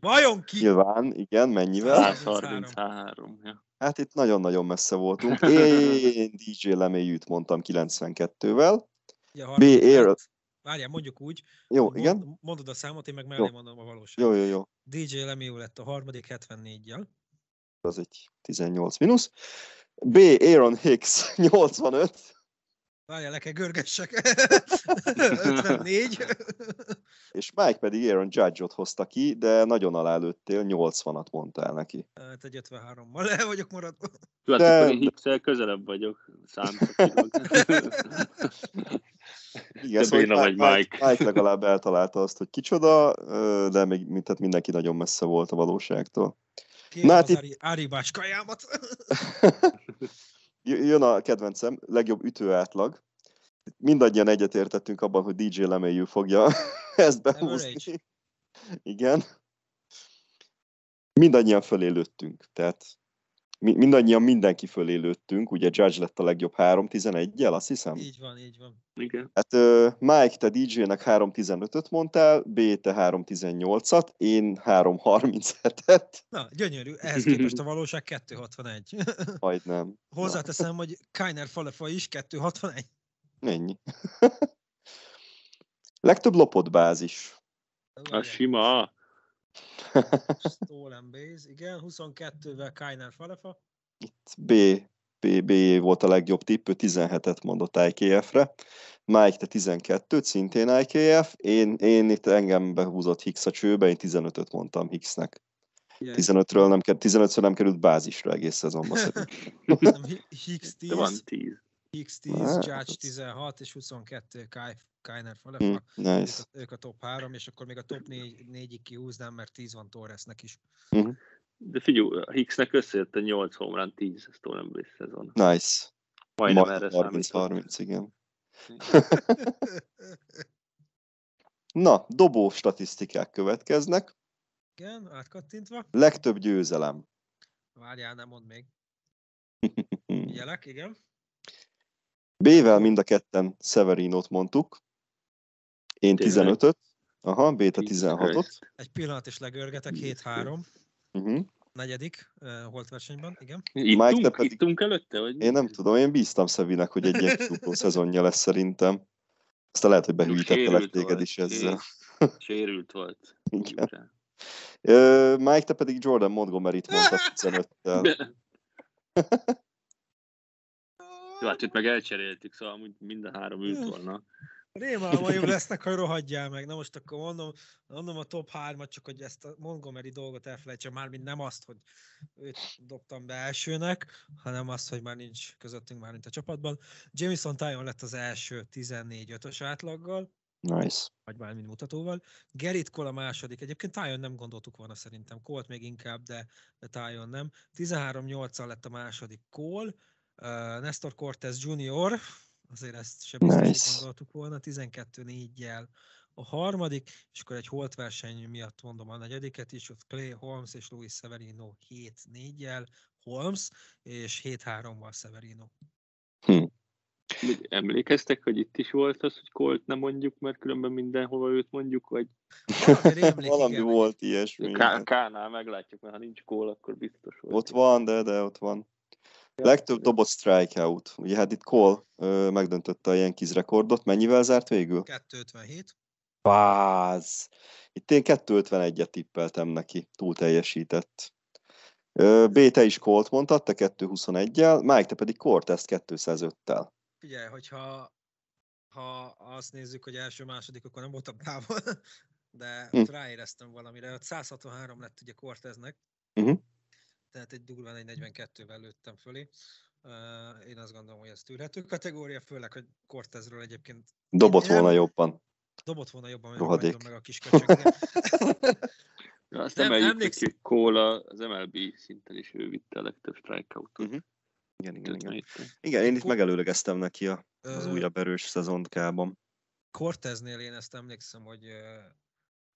vajon ki? Nyilván, igen, mennyivel? 133. Ja. Hát itt nagyon-nagyon messze voltunk. Én DJ LeMahieu-t mondtam 92-vel. Ja, várjál, mondjuk úgy. Jó, igen. Mondod a számot, én meg mellé mondom a valóságot. Jó. DJ LeMahieu lett a harmadik 74-jel. Az egy 18 mínusz. B. Aaron Hicks 85. Várjál, le kell görgessek. 54. És Mike pedig Aaron Judge-ot hozta ki, de nagyon alálőttél, 80-at mondtál neki. Hát egy 53-mal le vagyok maradva. Hát akkor én Hicks-el közelebb vagyok. Igen, szóval Mike legalább eltalálta azt, hogy kicsoda, de még tehát mindenki nagyon messze volt a valóságtól. Na, hát itt... Áribás kajámat. Jön a kedvencem, legjobb ütőátlag. Mindannyian egyetértettünk abban, hogy DJ LeMahieu fogja ezt behúzni. Average. Igen. Mindannyian fölélődtünk. Tehát mindenki fölélődtünk. Ugye Judge lett a legjobb 3-11-jel, azt hiszem? Így van. Igen. Hát Mike, te DJ-nek 3-15-öt mondtál, B, te 3-18-at, én 3-37-et. Na, gyönyörű, ehhez képest a valóság 2-61. Majdnem. Hozzáteszem, hogy Kiner-Falefa is 2-61. Ennyi. Legtöbb lopott bázis. A sima. Stolen base, igen, 22-vel Kiner-Falefa. Itt B volt a legjobb tipp, ő 17-et mondott IKF-re. Mike, te 12-t, szintén IKF. Én itt engem behúzott Hicks a csőbe, én 15-öt mondtam Hicksnek. 15-ször nem került bázisra egész szezonban. Hicks 10. Van 10. Hicks 10, Judge 16 és 22 Kiner-Falefa. Nice. Ők a top 3, és akkor még a top 4-ig kihúznám, mert 10 van Torresnek is. De figyelj, Hicksnek összejött a 8 home run, 10 stolen base szezon. Nice. Majdnem erre számított. 30-30, igen. Na, dobó statisztikák következnek. Igen, átkattintva. Legtöbb győzelem. Várjál, nem mondd még. Jelek, igen. B-vel mind a ketten Severinót mondtuk. Én 15-öt. Aha, B-t a 16-ot. Egy pillanat is legörgetek, 7-3. Negyedik holtversenyben, igen. Ittunk előtte? Vagy én nem tudom, én bíztam Szevinek, hogy egy ilyen futó szezonja lesz szerintem. Aztán lehet, hogy behűjtettelek téged is ezzel. Sérült volt. Igen. Mike, te pedig Jordan Montgomery-t mondtad 15-tel. Jó, hát itt meg elcseréltük, szóval amúgy mind a három ült volna. Rémálmaim lesznek, hogy rohadjál meg. Na most akkor mondom a top 3-at, csak hogy ezt a Montgomery dolgot elfelejtsem, mármint nem azt, hogy őt dobtam be elsőnek, hanem azt, hogy már nincs közöttünk, már mint a csapatban. Jameson Taillon lett az első 14-5-ös átlaggal. Nice. Vagy bármint mutatóval. Gerrit Cole a második. Egyébként Taillon nem gondoltuk volna szerintem. Cole-t még inkább, de Taillon nem. 13-8-al lett a második Cole. Nestor Cortes Jr., azért ezt sem gondoltuk volna, 12-4-jel a harmadik, és akkor egy holtverseny miatt mondom a negyediket is, ott Clay Holmes és Luis Severino 7-4-jel Holmes, és 7-3-val Severino. Emlékeztek, hogy itt is volt az, hogy Colt nem mondjuk, mert különben mindenhova őt mondjuk, vagy valami volt ilyesmi. K-nál meglátjuk, mert ha nincs Cole, akkor biztos volt. Ott van, de ott van. Legtöbb dobott strikeout. Ugye hát itt Cole megdöntötte a Yankees rekordot. Mennyivel zárt végül? 257. Váz! Itt én 251-et tippeltem neki. Túl teljesített. B, te is Cole-t mondtad, te 221-jel. Mike, te pedig Cortest 205-tel. Figyelj, hogyha azt nézzük, hogy első-második, akkor nem voltam távol. De ott ráéreztem valamire. Ott 163 lett ugye Cortesnek. Tehát egy durván egy 42-vel lőttem fölé. Én azt gondolom, hogy ez tűrhető kategória, főleg, hogy Cortezről egyébként... Dobott volna jobban, mert nem mondom meg a kis köcsöknek. Azt emeljük ki, Cole az MLB szinten is ő vitte a legtöbb strikeoutot. Uh-huh. Igen, én itt megelőlegeztem neki az újabb erős szezonkában. Corteznél én ezt emlékszem, hogy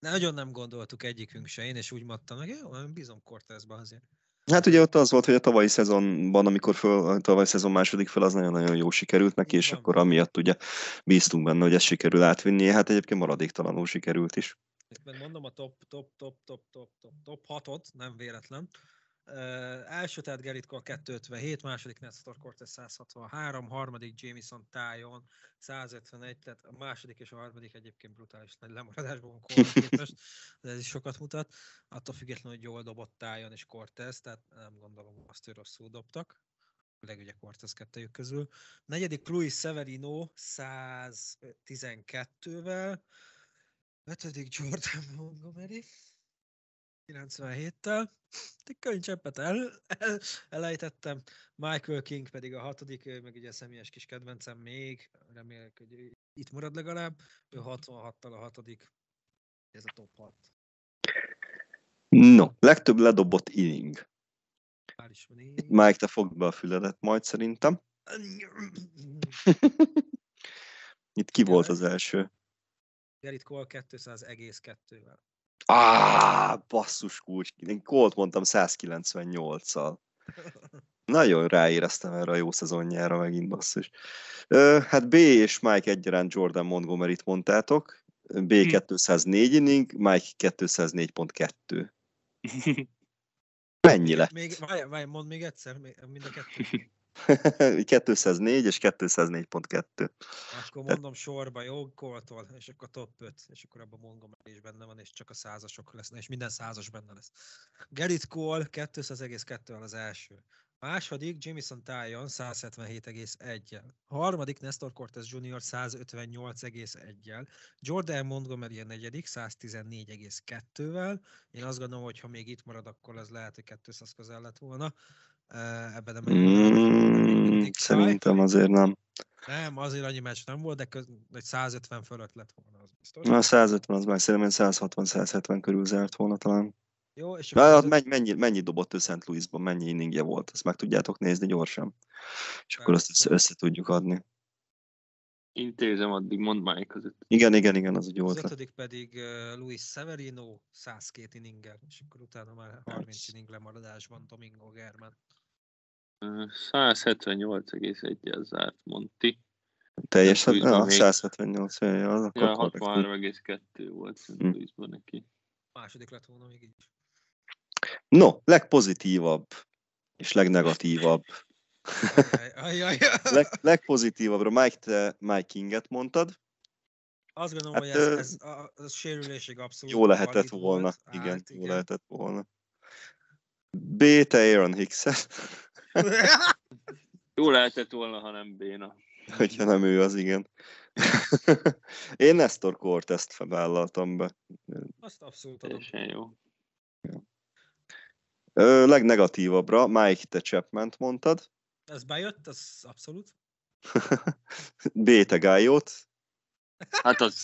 nagyon nem gondoltuk egyikünk se, én és úgy mondtam, hogy én bízom Cortezba azért. Hát ugye ott az volt, hogy a tavalyi szezonban, amikor a tavalyi szezon második fel, az nagyon-nagyon jó sikerült neki, és akkor amiatt ugye bíztunk benne, hogy ezt sikerül átvinni, hát egyébként maradéktalanul sikerült is. Mondom a top 6-ot, nem véletlen. Első, tehát Gerrit Cole 257, második Nestor Cortes 163, harmadik Jamison Taillon 151, tehát a második és a harmadik egyébként brutális nagy lemaradásban van Cole-ra képest, de ez is sokat mutat. Attól függetlenül, hogy jól dobott Taillon és Cortes, tehát nem gondolom azt, hogy rosszul dobtak. Legügye Cortes kettőjük közül. Negyedik Luis Severino 112-vel, ötödik Jordan Montgomery 97-tel, könyv cseppet elejtettem, Michael King pedig a hatodik, meg ugye a személyes kis kedvencem még, remélek, hogy itt marad legalább, ő 66-tal a hatodik, ez a top 6. No, legtöbb ledobott inning. Itt Mike, te fogd be a füledet majd szerintem. Itt ki volt az első? Gerrit Cole 200,2-vel. Basszus kulcs. Én Colt mondtam 198-szal. Nagyon ráéreztem erre a jó szezonjára megint, basszus. Hát B és Mike egyaránt Jordan Montgomery-t mondtátok. B 204 inning, Mike 204.2. Mennyi lett? Várj, mondd még egyszer, mind a kettő. 204 és 204.2. Akkor mondom sorba, jó, Coltól, és akkor top 5, és akkor abban Montgomery is benne van, és csak a százasok lesznek, és minden százas benne lesz. Gerrit Cole 200,2-vel az első. Második Jamison Taillon 177,1-jel. Harmadik Nestor Cortes Jr. 158,1-jel. Jordan Montgomery a negyedik 114,2-vel. Én azt gondolom, hogy ha még itt marad, akkor ez lehet, hogy 200 közel lett volna. Ebben a meccsben. Szerintem azért nem. Nem, azért annyi meccs nem volt, de egy 150 fölött lett volna. Az biztos. Na, 150 az már szerintem 160-170 körül zárt volna talán. Jó, és mennyi dobott ő St. Louisban, mennyi inningje volt? Ezt meg tudjátok nézni gyorsan. És akkor azt össze tudjuk adni. Intézem, addig mondd már között. Igen, az úgy volt. Az ötödik pedig Luis Severino 102 inninggel, és akkor utána már 30 inning lemaradásban Domingo German. 178,1-jel zárt Monti. Teljesen? 178, az akkor 63,2 volt Louisban neki. Második lett volna még így is. No, legpozitívabb és legnegatívabb. Legpozitívabbra Mike, te Mike Kinget mondtad. Azt gondolom, hát, hogy ez sérülésig abszolút jó lehetett volna. Igen, jó lehetett volna. B, te Aaron Hickset. Jó lehetett volna, ha nem B-na. Hogyha nem ő, az igen. Én Nestor Cortest vállaltam be. Azt abszolút adom. Jó. Legnegatívabbra Mike, te Chapman-t mondtad. Ez bejött, az abszolút. Béte Gályót. Hát az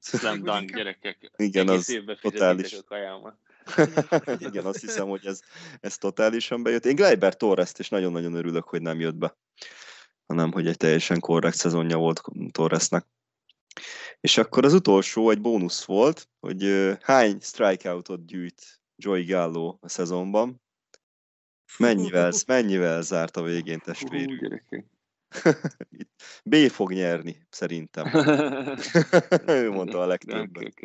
slam dunk, gyerekek. Igen, egész évben totális. A kajámat. Igen, azt hiszem, hogy ez totálisan bejött. Én Gleyber Torrest, és nagyon-nagyon örülök, hogy nem jött be. Hanem, hogy egy teljesen korrekt szezonja volt Torresnek. És akkor az utolsó egy bónusz volt, hogy hány strikeoutot gyűjt Joey Gallo a szezonban. Mennyivel zárt a végén, testvérünk? B fog nyerni, szerintem. Ő mondta a legtöbbet.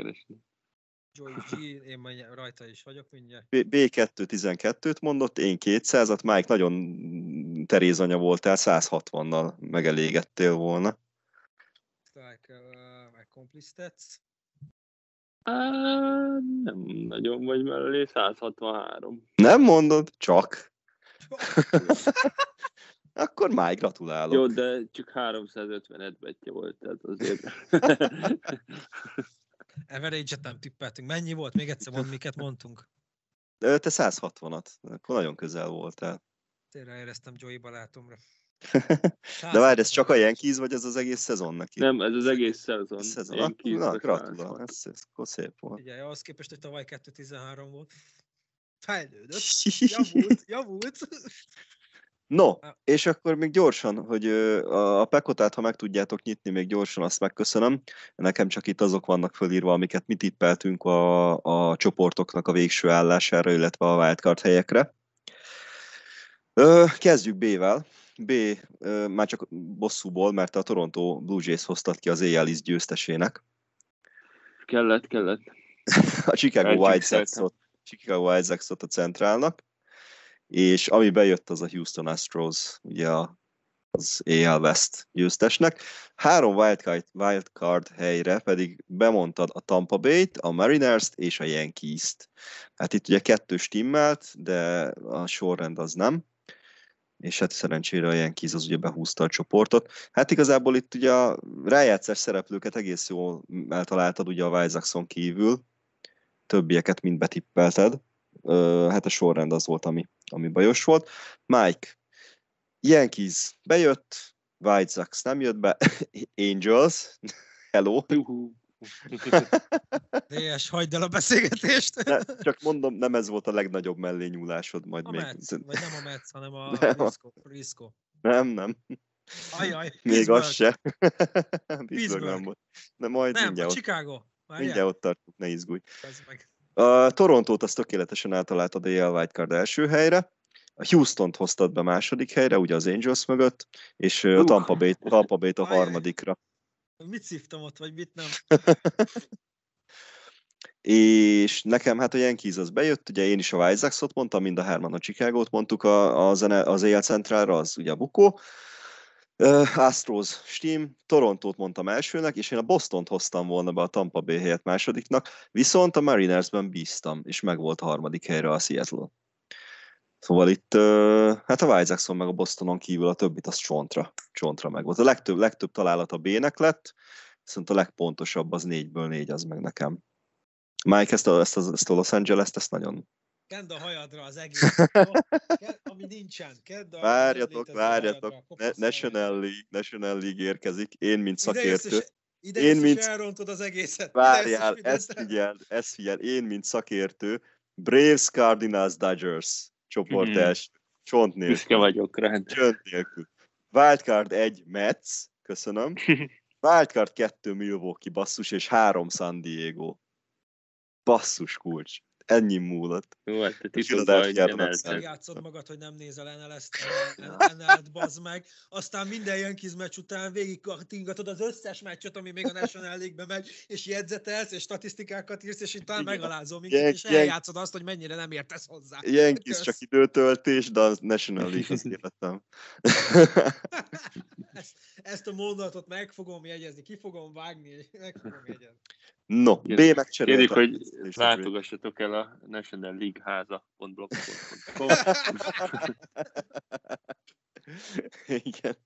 Joey G, én majd rajta is vagyok mindjárt. B212-t mondott, én 200-at, Mike nagyon terézanya voltál, 160-nal megelégettél volna. Megkomplisztetsz? Nem nagyon vagy mellé, 163. Nem mondod? Csak. Akkor már gratulálok. Jó, de csak 351 bettje volt, tehát azért. Average-et nem tippeltünk. Mennyi volt? Még egyszer mondd, miket mondtunk. Te 160-at. Akkor nagyon közel voltál. Ezt ráéreztem Joey barátomra. De várj, ez csak a Yankees, vagy ez az egész szezonnak? Nem, ez az egész szezon. Yankees, na, gratulál, ez szép volt. Ugye, ahhoz képest, hogy tavaly 2-13 volt. Fejlődött, javult. No, és akkor még gyorsan, hogy a pekotát, ha meg tudjátok nyitni, még gyorsan azt megköszönöm. Nekem csak itt azok vannak fölírva, amiket mi tippeltünk a csoportoknak a végső állására, illetve a wildcard helyekre. Kezdjük B-vel. B már csak bosszúból, mert a Toronto Blue Jays hoztat ki az AL East győztesének. Kellett. A Chicago White Soxot a centrálnak. És ami bejött, az a Houston Astros, ugye az AL West győztesnek. 3 wildcard helyre pedig bemondtad a Tampa Bay-t, a Mariners-t és a Yankees-t. Hát itt ugye 2 stimmelt, de a sorrend az nem. És hát szerencsére a Yankees az ugye behúzta a csoportot. Hát igazából itt ugye a rájátszás szereplőket egész jól eltaláltad ugye a Weizaxon kívül. Többieket mind betippelted. Hát a sorrend az volt, ami bajos volt. Mike, Yankees bejött, White Sox nem jött be, Angels, hello. DS, hagyd el a beszélgetést. Csak mondom, nem ez volt a legnagyobb mellényúlásod majd a még. Metsz, vagy nem a Metsz, hanem a Risco. Nem. Ajaj, még az se. Pittsburgh. De majd nem, mindjárt a Chicago. Mindjárt ott tartunk, ne izgulj. A Torontót azt tökéletesen átaláltad a AL Wildcard első helyre, a Houstont hoztad be második helyre, ugye az Angels mögött, és a Tampa Bay-t a harmadikra. Mit szívtam ott, vagy mit nem? És nekem hát a Yankees az bejött, ugye én is a White Soxot mondtam, mind a hárman a Chicagót mondtuk, az AL Centralra, az ugye a bukó. Astros stím, Torontót mondtam elsőnek, és én a Bostont hoztam volna be a Tampa Bay helyett másodiknak, viszont a Marinersben bíztam, és megvolt a harmadik helyre a Seattle. Szóval itt, hát a White Soxon meg a Bostonon kívül a többit az csontra megvolt. A legtöbb találat a B-nek lett, viszont a legpontosabb az 4-ből 4, az meg nekem. Mike, ezt a Los Angeles-t, ezt nagyon... Kedd a hajadra az egész, ami nincsen. Várjatok. National League érkezik. Én, mint szakértő. Ide jössz, és elrontod az egészet. Várjál, ezt figyel. Én, mint szakértő, Braves, Cardinals, Dodgers csoport első. Csont nélkül. Büszke vagyok rá. Csont nélkül. Wildcard 1, Mets. Köszönöm. Wildcard 2, Milwaukee, basszus, és 3, San Diego. Basszus kulcs. Ennyi múlott. Jó, hát te tisztán játszod magad, hogy nem nézel NL-t, bazd meg. Aztán minden Yankees meccs után végig kattingatod az összes meccset, ami még a National League-ben megy, és jegyzetelsz, és statisztikákat írsz, és itt talán megalázom, és eljátszod azt, hogy mennyire nem értesz hozzá. Yankees csak időtöltés, de a National League azt életem. Ezt a mondatot meg fogom jegyezni, ki fogom vágni, meg fogom jegyezni. No, B megcseréltem. Kérjük, hogy látogassatok el a National League háza.blogspot.com. Igen.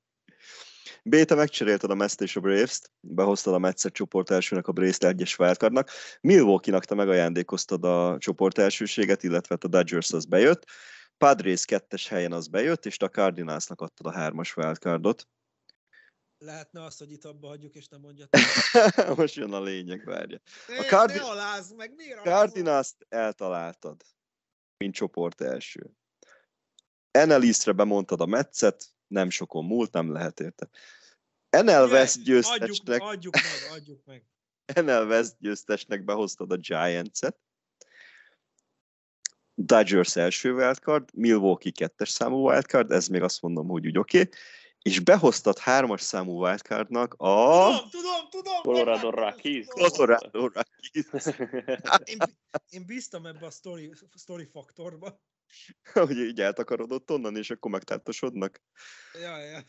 B-te megcserélted a Mets-t és a Braves-t, behoztad a Mets-et csoport elsőnek, a Braves-t egyes wildcardnak. Milwaukee-nak te megajándékoztad a csoport elsőséget, illetve a Dodgers az bejött. Padres 2-es helyen az bejött, és a Cardinalsnak adtad a 3-as wildcardot. Lehetne azt, hogy itt abba hagyjuk, és nem mondjatok. Most jön a lényeg, várja. Cardinals-t eltaláltad, mint csoport első. NL East-re bemondtad a Metszet, nem sokon múlt, nem lehet érte. NL West győztesnek... Adjuk meg. NL West győztesnek behoztad a Giants-et. Dodgers első wildcard, Milwaukee 2-es számú wildcard, ez még azt mondom, hogy úgy oké. És behoztad 3-as számú wildcardnak a... Tudom! Colorado Rockies. Én bíztam ebbe a story faktorba. Hogy így eltakarod ott onnan, és akkor megtártosodnak. Ja.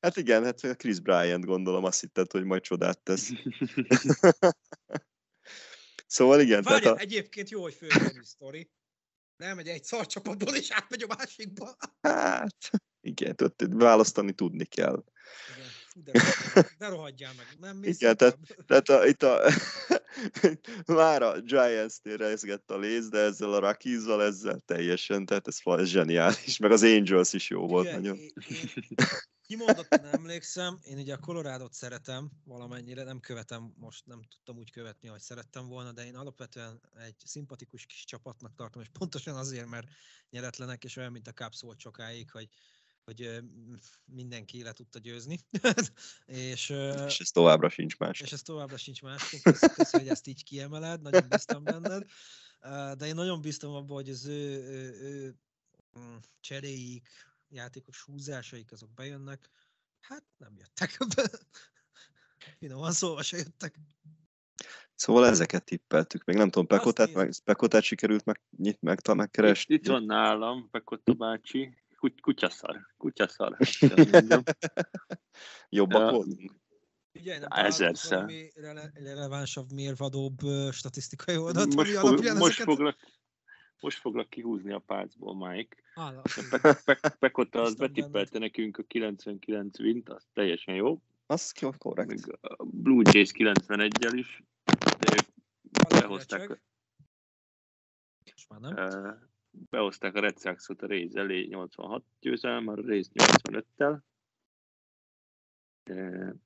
Hát igen, hát Chris Bryant, gondolom, azt hitted, hogy majd csodát tesz. Szóval igen. Várjál, egyébként jó, hogy fölkerül sztori. Nem megy egy szar csapatból, és átmegy a másikba. Hát, igen, választani tudni kell. Igen. Fú, de rohadjál meg. Nem, igen, tehát már a Giants-nél rezgett a léz, de ezzel a Rockies-val, ezzel teljesen, tehát ez zseniális, meg az Angels is jó volt nagyon. Kimondottan emlékszem, én ugye a Colorado-t szeretem valamennyire, nem követem most, nem tudtam úgy követni, ahogy szerettem volna, de én alapvetően egy szimpatikus kis csapatnak tartom, és pontosan azért, mert nyeretlenek, és olyan, mint a Cubs volt sokáig, hogy mindenki le tudta győzni. és ez továbbra sincs más. És ez továbbra sincs más. Köszönöm, hogy ezt így kiemeled, nagyon bíztam benned. De én nagyon bíztam abban, hogy az ő cseréik, játékos húzásaik, azok bejönnek. Hát nem jöttek be. Finoman szólva se jöttek. Szóval ezeket tippeltük. Még nem tudom, Pekotát sikerült megkeresni. Itt van nálam, Pekota bácsi. Kutyaszar. Jobbak voltunk. Ugye, nem találtunk valami relevánsabb, mérvadóbb statisztikai oldalt, ami alapján ezeket... Most foglak kihúzni a pácból, Mike. Pekota az betippelte nekünk a 99 wint, az teljesen jó. Az korrekt. A Blue Jays 91-el is. Behozták. Most már nem. Behozták a Red Sox-ot a Rays elé 86 győzelemmel, a Rays 85-tel.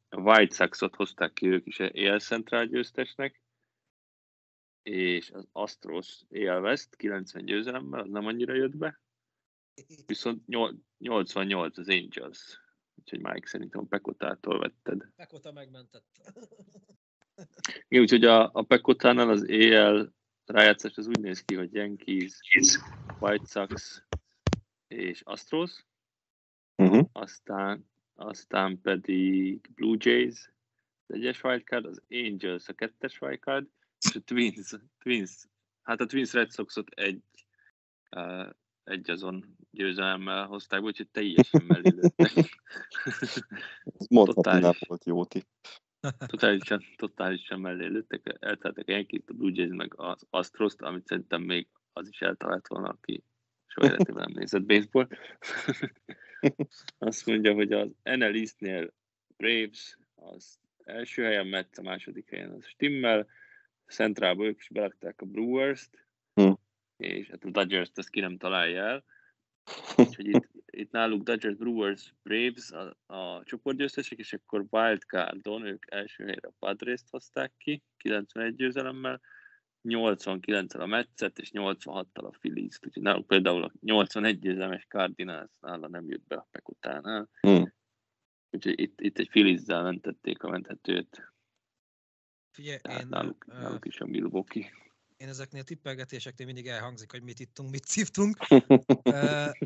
A White Sox-ot hozták ki ők is AL Central győztesnek, és az Astros AL West 90 győzelemmel, az nem annyira jött be, viszont 88 az Angels, úgyhogy Mike szerintem Pekotától vetted. Pekota megmentett. Igen, úgyhogy a Pekotánál az AL rájátszás az úgy néz ki, hogy Yankees, White Sox és Astros, aztán pedig Blue Jays, az egyes wildcard, az Angels a kettes wildcard, és a Twins. Hát a Twins Red Soxot egy azon győzelemmel hozták, úgyhogy teljesen mellélődtek. Mondhatnál volt jó tipp. Totálisan mellélődtek, eltaláltak Yankees-t, a Blue Jays meg az Astros-t, amit szerintem még az is eltalált volna, aki soha életében nem nézett baseball. Azt mondja, hogy az NL East-nél Braves az első helyen, Mets a második helyen, az stimmel, Centralba ők is berakták a Brewers-t, és hát a Dodgers-t azt ki nem találja el. Úgyhogy itt náluk Dodgers, Brewers, Braves a csoportgyőztesek, és akkor wildcardon ők első helyre a Padres-t hozták ki, 91 győzelemmel, 89-tel a Metszet, és 86-tal a Phillies-t. Úgyhogy náluk például a 81 győzelmes Cardinals-nála nem jött be a Pekutánál. Úgyhogy itt egy Phillies-zel mentették a menthetőt. Figyelj, náluk is a Milwaukee. Én ezeknél tippelgetéseknél mindig elhangzik, hogy mit ittunk, mit szívtunk.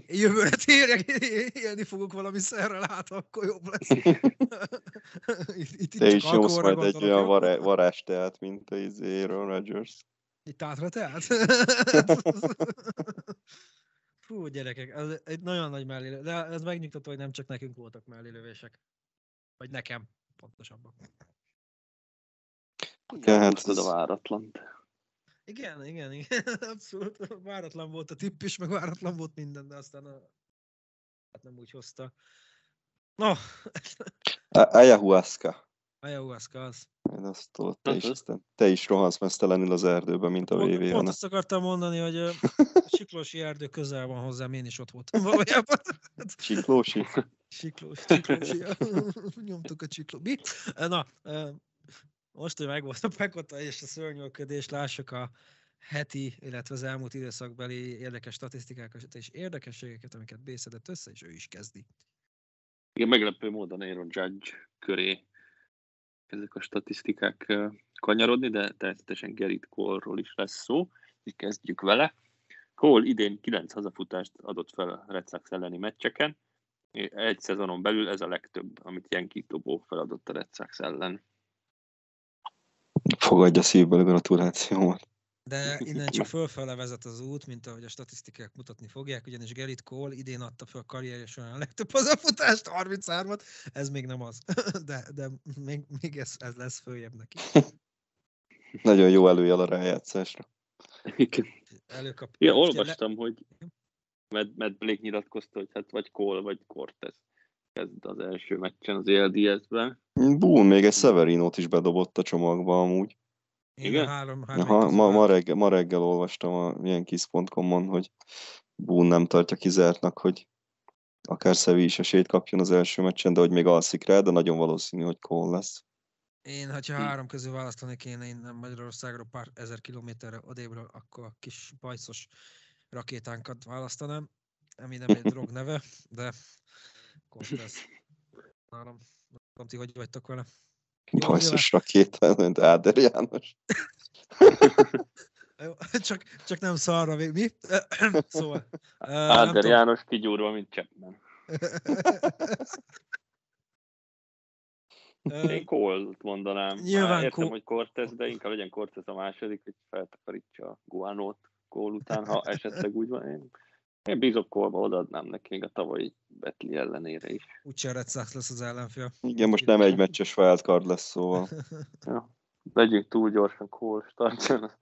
Jövőre tényleg élni fogok valami szerrel át, akkor jobb lesz. Te is jósz majd egy olyan varázs teát, mint a Aaron Rodgers. Itt átra teát? Fú, gyerekek, ez egy nagyon nagy mellélövés. De ez megnyugtató, hogy nem csak nekünk voltak mellélövések. Vagy nekem, pontosabban. Hát ez a váratlant. Igen, abszolút. Váratlan volt a tipp is, meg váratlan volt minden, de aztán hát nem úgy hozta. No. Ayahuasca az. Én azt tudod, te is rohansz mesztelenül az erdőben, mint a VV-n. Pont azt akartam mondani, hogy a Siklósi erdő közel van hozzám, én is ott voltam valójában. Siklósi? Siklósi. Nyomtuk a Siklósi. Mi? Na, most, hogy megvolt a Pekota és a szörnyölködés, lássuk a heti, illetve az elmúlt időszakbeli érdekes statisztikákat és érdekességeket, amiket beszedett össze, és ő is kezdi. Igen, meglepő módon Aaron Judge köré ezek a statisztikák kanyarodni, de természetesen Gerrit Cole-ról is lesz szó, így kezdjük vele. Cole idén 9 hazafutást adott fel a Red Sox elleni meccseken, egy szezonon belül ez a legtöbb, amit Yankee dobó feladott a Red Sox ellen. Fogadja szívből a gratulációmat. De innen csak fölfele vezet az út, mint ahogy a statisztikák mutatni fogják, ugyanis Gerrit Cole idén adta fel a karrierje során a legtöbb hazafutást, 33-at, ez még nem az, de még ez lesz följebb neki. Nagyon jó előjel a rájátszásra. Olvastam, hogy Matt Blake nyilatkozta, hogy hát vagy Cole, vagy Cortes. kezd az első meccsen az ELDS-ben. Boone még egy Severinót is bedobott a csomagba amúgy. Igen? Ma reggel olvastam a ilyen kiss.com-on, hogy Boone nem tartja kizártnak, hogy akár Sevi is esélyt kapjon az első meccsen, de hogy még alszik rá, de nagyon valószínű, hogy Cole lesz. Én, hogyha három közül választani kéne innen Magyarországról pár ezer kilométerre odébről, akkor a kis bajszos rakétánkat választanám, ami nem egy drog neve, de Cortes. Nálam, nem tudom, ti hogy vagytok vele. Bajszos rakétán, mint Áder János. Csak nem szarra még, mi? Szóval. Áder János kigyúrva, mint Chapman. Én Cole-t mondanám. Nyilván értem, hogy Cortes, de inkább legyen Cortes a második, hogy feltakarítsa a Guánót Cole után, ha esetleg úgy van. Én bízok Cole-ba, odaadnám neki még a tavalyi Betli ellenére is. Úgyse Red Sox lesz az ellenfél. Igen, most nem egy meccses wildcard lesz, szóval. Ja. Legyünk túl gyorsan Cole startján.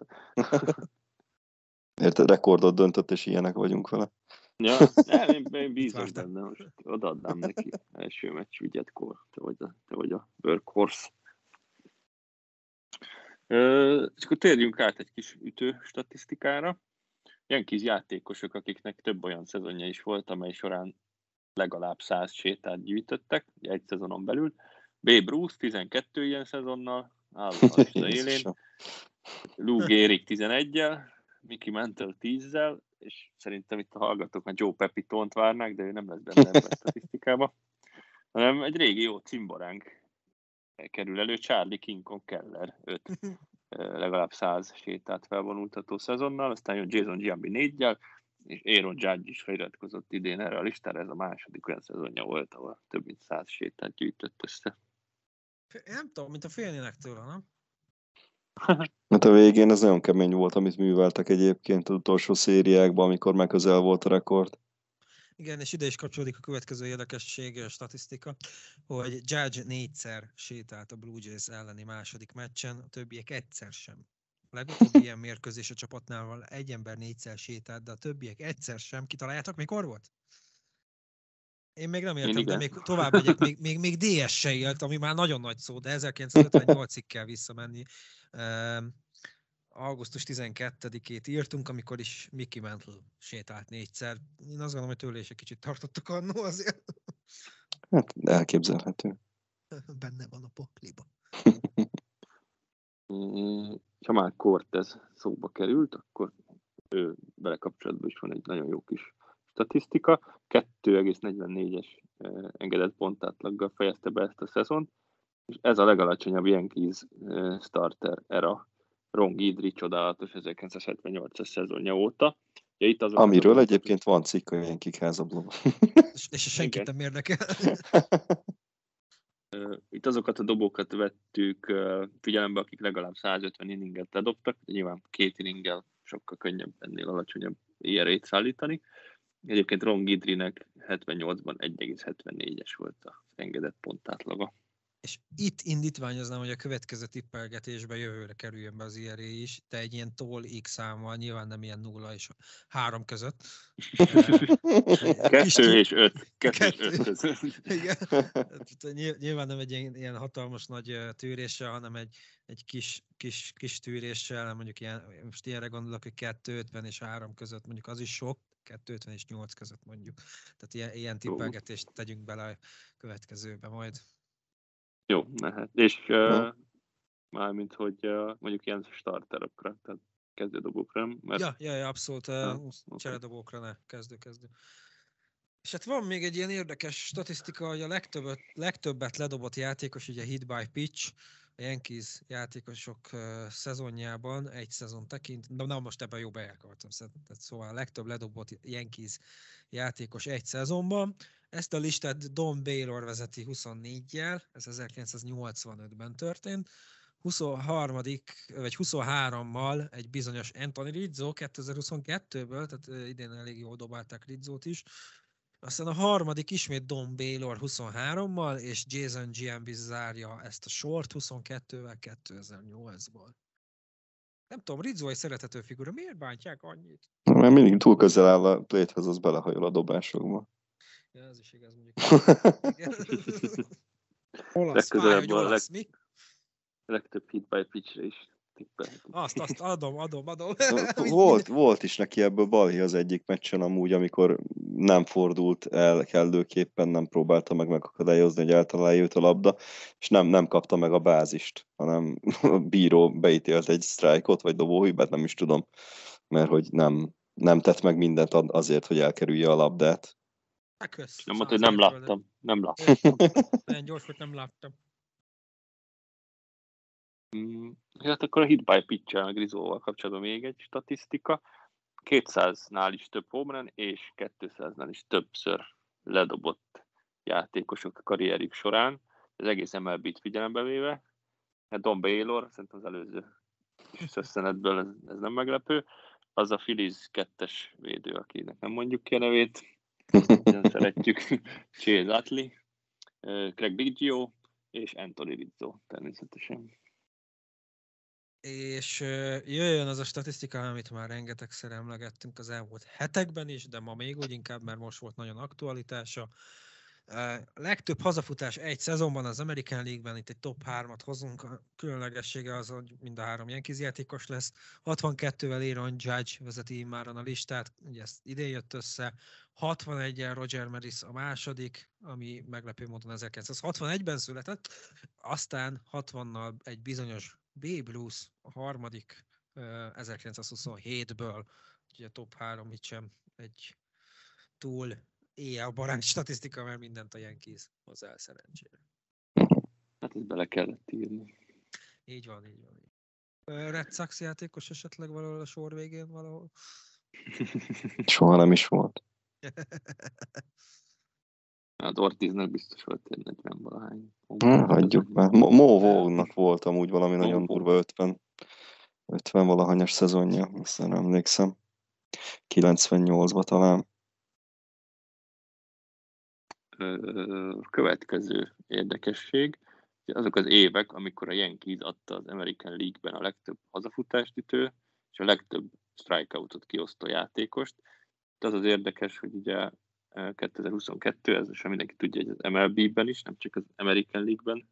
Érted, rekordot döntött, és ilyenek vagyunk vele. Ja, nem, én bízok benne, most odaadnám neki első meccs ügyet, Cole, te vagy a workhorse. És akkor térjünk át egy kis ütő statisztikára. Ilyen kis játékosok, akiknek több olyan szezonja is volt, amely során legalább 100 sétát gyűjtöttek, egy szezonon belül. Babe Ruth 12 ilyen szezonnal, állom a lista élén. Lou Gehrig 11-el, Mickey Mantle 10-zel, és szerintem itt a hallgatók már Joe Pepitont várnák, de ő nem lesz benne ebben a statisztikában, hanem egy régi jó cimboránk kerül elő, Charlie King Kong Keller 5 legalább 100 sétát felvonultató szezonnal, aztán jön Jason Giambi 4-jel, és Aaron Judge is feliratkozott idén erre a listára, ez a második olyan szezonja volt, ahol több mint 100 sétát gyűjtött össze. Én nem tudom, mint a félnének tőle, nem? Mert a végén ez nagyon kemény volt, amit műveltek egyébként az utolsó szériákban, amikor már közel volt a rekord. Igen, és ide is kapcsolódik a következő érdekesség, a statisztika, hogy Judge 4-szer sétált a Blue Jays elleni második meccsen, a többiek egyszer sem. A legutóbbi ilyen mérkőzés a csapatnál egy ember 4-szer sétált, de a többiek egyszer sem. Kitaláljátok, mikor volt? Én még nem értem, de még tovább megyek, még DS se élt, ami már nagyon nagy szó, de 1958-ig kell visszamenni. Augusztus 12-ét írtunk, amikor is Mickey Mantle sétált 4-szer. Én azt gondolom, hogy tőle is egy kicsit tartottak annó azért. Hát elképzelhető. Benne van a pokliba. Ha már Cortes szóba került, akkor ő vele kapcsolatban is van egy nagyon jó kis statisztika. 2,44-es engedett pontátlaggal fejezte be ezt a szezont, és ez a legalacsonyabb Yankees starter era Ron Guidry csodálatos 1978-as szezonja óta. Ja, itt azon amiről azon egyébként van cikk a Yankee házablóban. És senkit nem érdekel. Itt azokat a dobókat vettük figyelembe, akik legalább 150 inninget ledobtak, nyilván 2 inninggel sokkal könnyebb ennél alacsonyabb ERA-t szállítani. Egyébként Ron Guidrynek 78-ban 1,74-es volt az engedett pontátlaga. És itt indítványoznám, hogy a következő tippelgetésben jövőre kerüljön be az ERA is, de egy ilyen tól X számmal, nyilván nem ilyen 0 és 3 között. 2 és 5 között. Igen. Nyilván nem egy ilyen hatalmas nagy tűréssel, hanem egy kis tűréssel, mondjuk ilyen, most ilyenre gondolok, hogy 2,50 és 3 között, mondjuk az is sok, 2,50 és 8 között mondjuk. Tehát ilyen tippelgetést tegyünk bele a következőbe majd. Jó, lehet. És mármint, hogy mondjuk ilyen starterokra, tehát kezdődobókra. Mert... Ja, abszolút. Cseredobókra, ne. Kezdő. És hát van még egy ilyen érdekes statisztika, hogy a legtöbbet ledobott játékos, ugye hit by pitch, a Yankees játékosok szezonjában, egy szezon tekint, na most ebben jó bejákartam, szóval a legtöbb ledobott Yankees játékos egy szezonban. Ezt a listát Don Baylor vezeti 24-jel, ez 1985-ben történt. 23-mal egy bizonyos Anthony Rizzo 2022-ből, tehát idén elég jól dobálták Rizzót is. Aztán a harmadik ismét Don Baylor 23-mal, és Jason Giambi zárja ezt a sort 22-vel 2008-ból. Nem tudom, Rizzo egy szerethető figura, miért bántják annyit? Mert mindig túl közel áll a pléthez, az belehajol a dobásokba. Ja, ez is igaz, mondjuk. Olasz, legközelebb a olasz, legtöbb hit by pitch-re is. Azt adom. Volt is neki ebből balhé az egyik meccsen amúgy, amikor nem fordult el kellőképpen, nem próbálta meg megakadályozni, hogy eltalálja őt a labda, és nem kapta meg a bázist, hanem a bíró beítélt egy sztrájkot, vagy dobóhibát, nem is tudom, mert hogy nem tett meg mindent azért, hogy elkerülje a labdát. Nem mondta, hogy nem láttam. Olyan gyors volt, nem láttam. Hát akkor a hit by pitch-el, meg Rizóval kapcsolatban még egy statisztika. 200-nál is több home run, és 200-nál is többször ledobott játékosok a karrierjük során. Ez egész MLB-t figyelembe véve. Hát Don Baylor, szerintem az előző összenetből ez nem meglepő. Az a Phillies 2-es védő, akinek nem mondjuk ki a nevét. Nem szeretjük. Chase Utley, Craig Biggio és Anthony Rizzo természetesen. És jöjjön az a statisztika, amit már rengetegszer emlegettünk az elmúlt hetekben is, de ma még úgy inkább, mert most volt nagyon aktualitása. Legtöbb hazafutás egy szezonban az American League-ben, itt egy top 3-at hozunk, a különlegessége az, hogy mind a három Yankees játékos lesz. 62-vel Aaron Judge vezeti immáron a listát, ugye ezt idén jött össze. 61-en Roger Maris a második, ami meglepő módon 1961-ben született, aztán 60-nal egy bizonyos Babe Ruth a harmadik 1927-ből, ugye a top 3 itt sem egy túl éjjel barány statisztika, mert mindent a Yankees hozzá szerencsére. Hát ezt bele kellett írni. Így van. Red Sox játékos esetleg valahol a sor végén valahol? Soha nem is volt. Hát Ortiznak biztos volt egy 40-valahány. Hagyjuk már. Móvónak volt amúgy valami nagyon durva 50-valahányas szezonja, aztán emlékszem. 98-ba talán. Következő érdekesség, azok az évek, amikor a Yankees adta az American League-ben a legtöbb hazafutást ütő, és a legtöbb strikeoutot kiosztó játékost. De az az érdekes, hogy ugye 2022, ez sem mindenki tudja, hogy az MLB-ben is, nem csak az American League-ben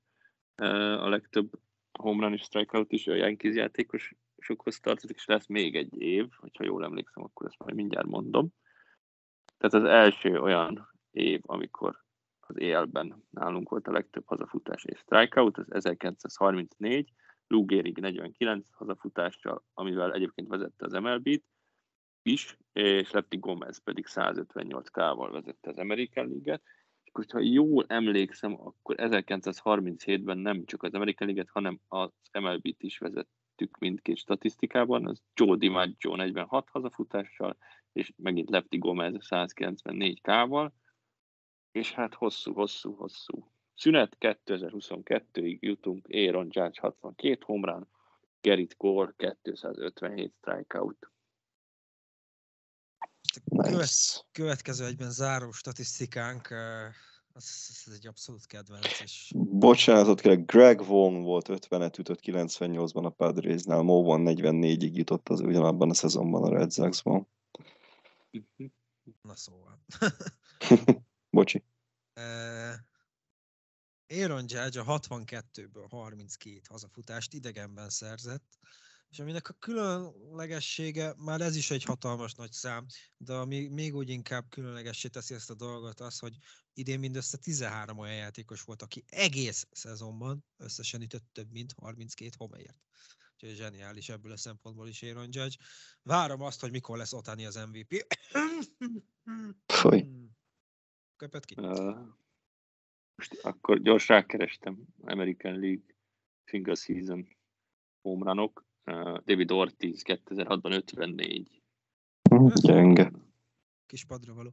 a legtöbb home run és strikeout is a Yankees játékosokhoz tartozik, és lesz még egy év, hogyha jól emlékszem, akkor ezt majd mindjárt mondom. Tehát az első olyan év, amikor az EL-ben nálunk volt a legtöbb hazafutás és strikeout, az 1934, Lou Gehrig 49 hazafutással, amivel egyébként vezette az MLB-t, is, és Lefty Gomez pedig 158K-val vezette az American League-et, és akkor, ha jól emlékszem, akkor 1937-ben nem csak az American League-et, hanem az MLB-t is vezettük mindkét statisztikában, az Joe DiMaggio 46 hazafutással, és megint Lefty Gomez 194K-val, és hát hosszú szünet, 2022-ig jutunk, Aaron Judge 62 home run, Gerrit Cole 257 strikeout. Nice. Következő egyben záró statisztikánk, ez egy abszolút kedvenc is. Bocsánatot kérek, Greg Vaughn volt 50-et ütött 98-ban a Padresnál, Movan 44-ig jutott az ugyanabban a szezonban a Red Sox-ban. Na szóval. Bocsi. Aaron Judge a 62-ből 32 hazafutást idegenben szerzett, és aminek a különlegessége, már ez is egy hatalmas nagy szám, de ami még úgy inkább különlegessé teszi ezt a dolgot az, hogy idén mindössze 13 olyan játékos volt, aki egész szezonban összesen ütött több mint 32 homeért. Úgyhogy zseniális ebből a szempontból is Aaron Judge. Várom azt, hogy mikor lesz Ohtani az MVP. Köpött ki. Most akkor gyors rákerestem American League single season home runok. David Ortiz 2006-ban 54. Gyenge. Kis padra való.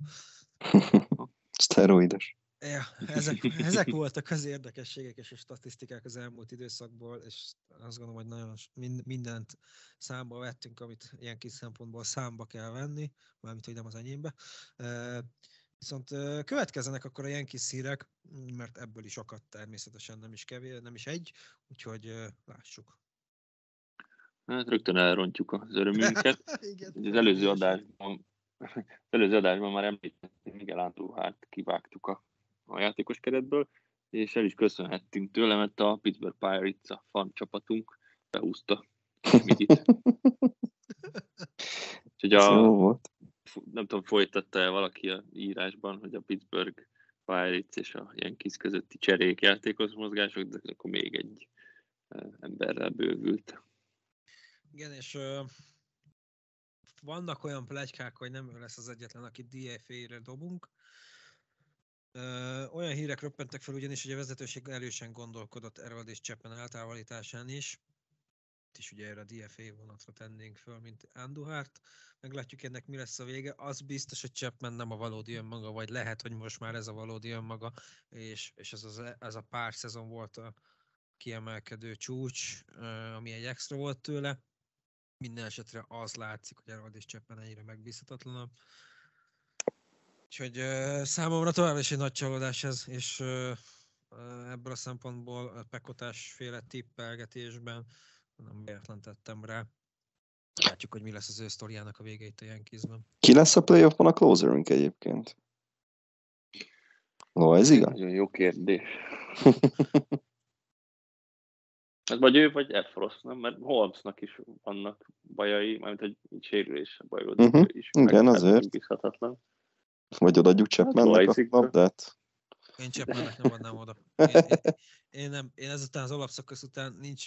Szteroides. Ja, ezek voltak az érdekességek és a statisztikák az elmúlt időszakból, és azt gondolom, hogy nagyon mindent számba vettünk, amit ilyen kis szempontból számba kell venni, mármint, hogy nem az enyémbe. Viszont következzenek akkor a Yankees hírek, mert ebből is akad természetesen, nem is kevés, nem is egy, úgyhogy lássuk. Hát rögtön elrontjuk az örömünket. Igen, az előző adásban Az előző adásban már említettem, Miguel Andrúhárt kivágtuk a játékos keretből, és el is köszönhettünk tőle, mert a Pittsburgh Pirates, a fan csapatunk behúzta Midit. Úgyhogy nem tudom, folytatta-e valaki a írásban, hogy a Pittsburgh Pirates és a Yankees közötti cserék játékos mozgások, de akkor még egy emberrel bővült. Igen, és vannak olyan pletykák, hogy nem ő lesz az egyetlen, aki DFA-re dobunk. Olyan hírek röppentek fel ugyanis, hogy a vezetőség elősen gondolkodott Erald és Chapman eltávolításán is. Itt is ugye erre a DFA vonatra tennénk föl, mint Anduhárt. Meglátjuk ennek mi lesz a vége. Az biztos, hogy Chapman nem a valódi önmaga, vagy lehet, hogy most már ez a valódi önmaga, és ez a pár szezon volt a kiemelkedő csúcs, ami egy extra volt tőle. Minden esetre az látszik, hogy Erald és Chapman ennyire megbízhatatlanabb. Úgyhogy számomra tovább is egy nagy csalódás ez, és ebből a szempontból pekotásféle tippelgetésben nem véletlen tettem rá. Látjuk, hogy mi lesz az ő sztoriának a vége itt a Yankeesben. Ki lesz a playoffban a closerünk egyébként? No, ez igaz? Nagyon jó kérdés. Hát vagy ő, vagy Efrosz, nem? Mert Holmesnak is vannak bajai, mármint egy sérülés bajod is. Igen, azért. Bizhatatlan. Vagy odaadjuk Chapmannek hát, a labdát? Én Chapmannek nem adnám oda. Én ezután az alapszakasz után nincs,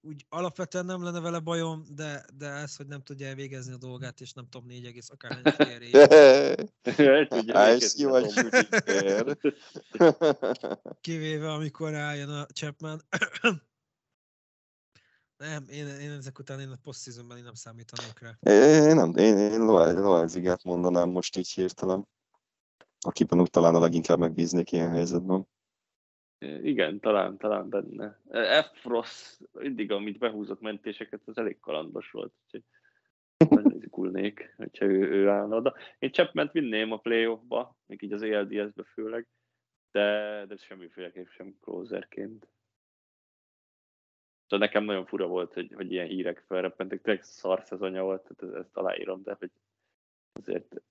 úgy alapvetően nem lenne vele bajom, de ez, hogy nem tudja elvégezni a dolgát, és nem tudom, 4, akárhány félre. Kivéve, amikor rájön a Chapman. Nem, én ezek után a post-seasonben nem számítanék rá. Én Loázigát mondanám most így hirtelen, akiben úgy talán a leginkább megbíznék ilyen helyzetben. Igen, talán benne. Efrosz, mindig amit behúzott mentéseket, az elég kalandos volt, úgyhogy megnézikulnék, hogyha ő állna oda. Én Chapmant vinném a playoffba, még így az ALDS-be főleg, de semmiféleképp sem closerként. De nekem nagyon fura volt, hogy ilyen hírek felreppentek, tényleg szar szezonja volt, tehát ezt aláírom, de hogy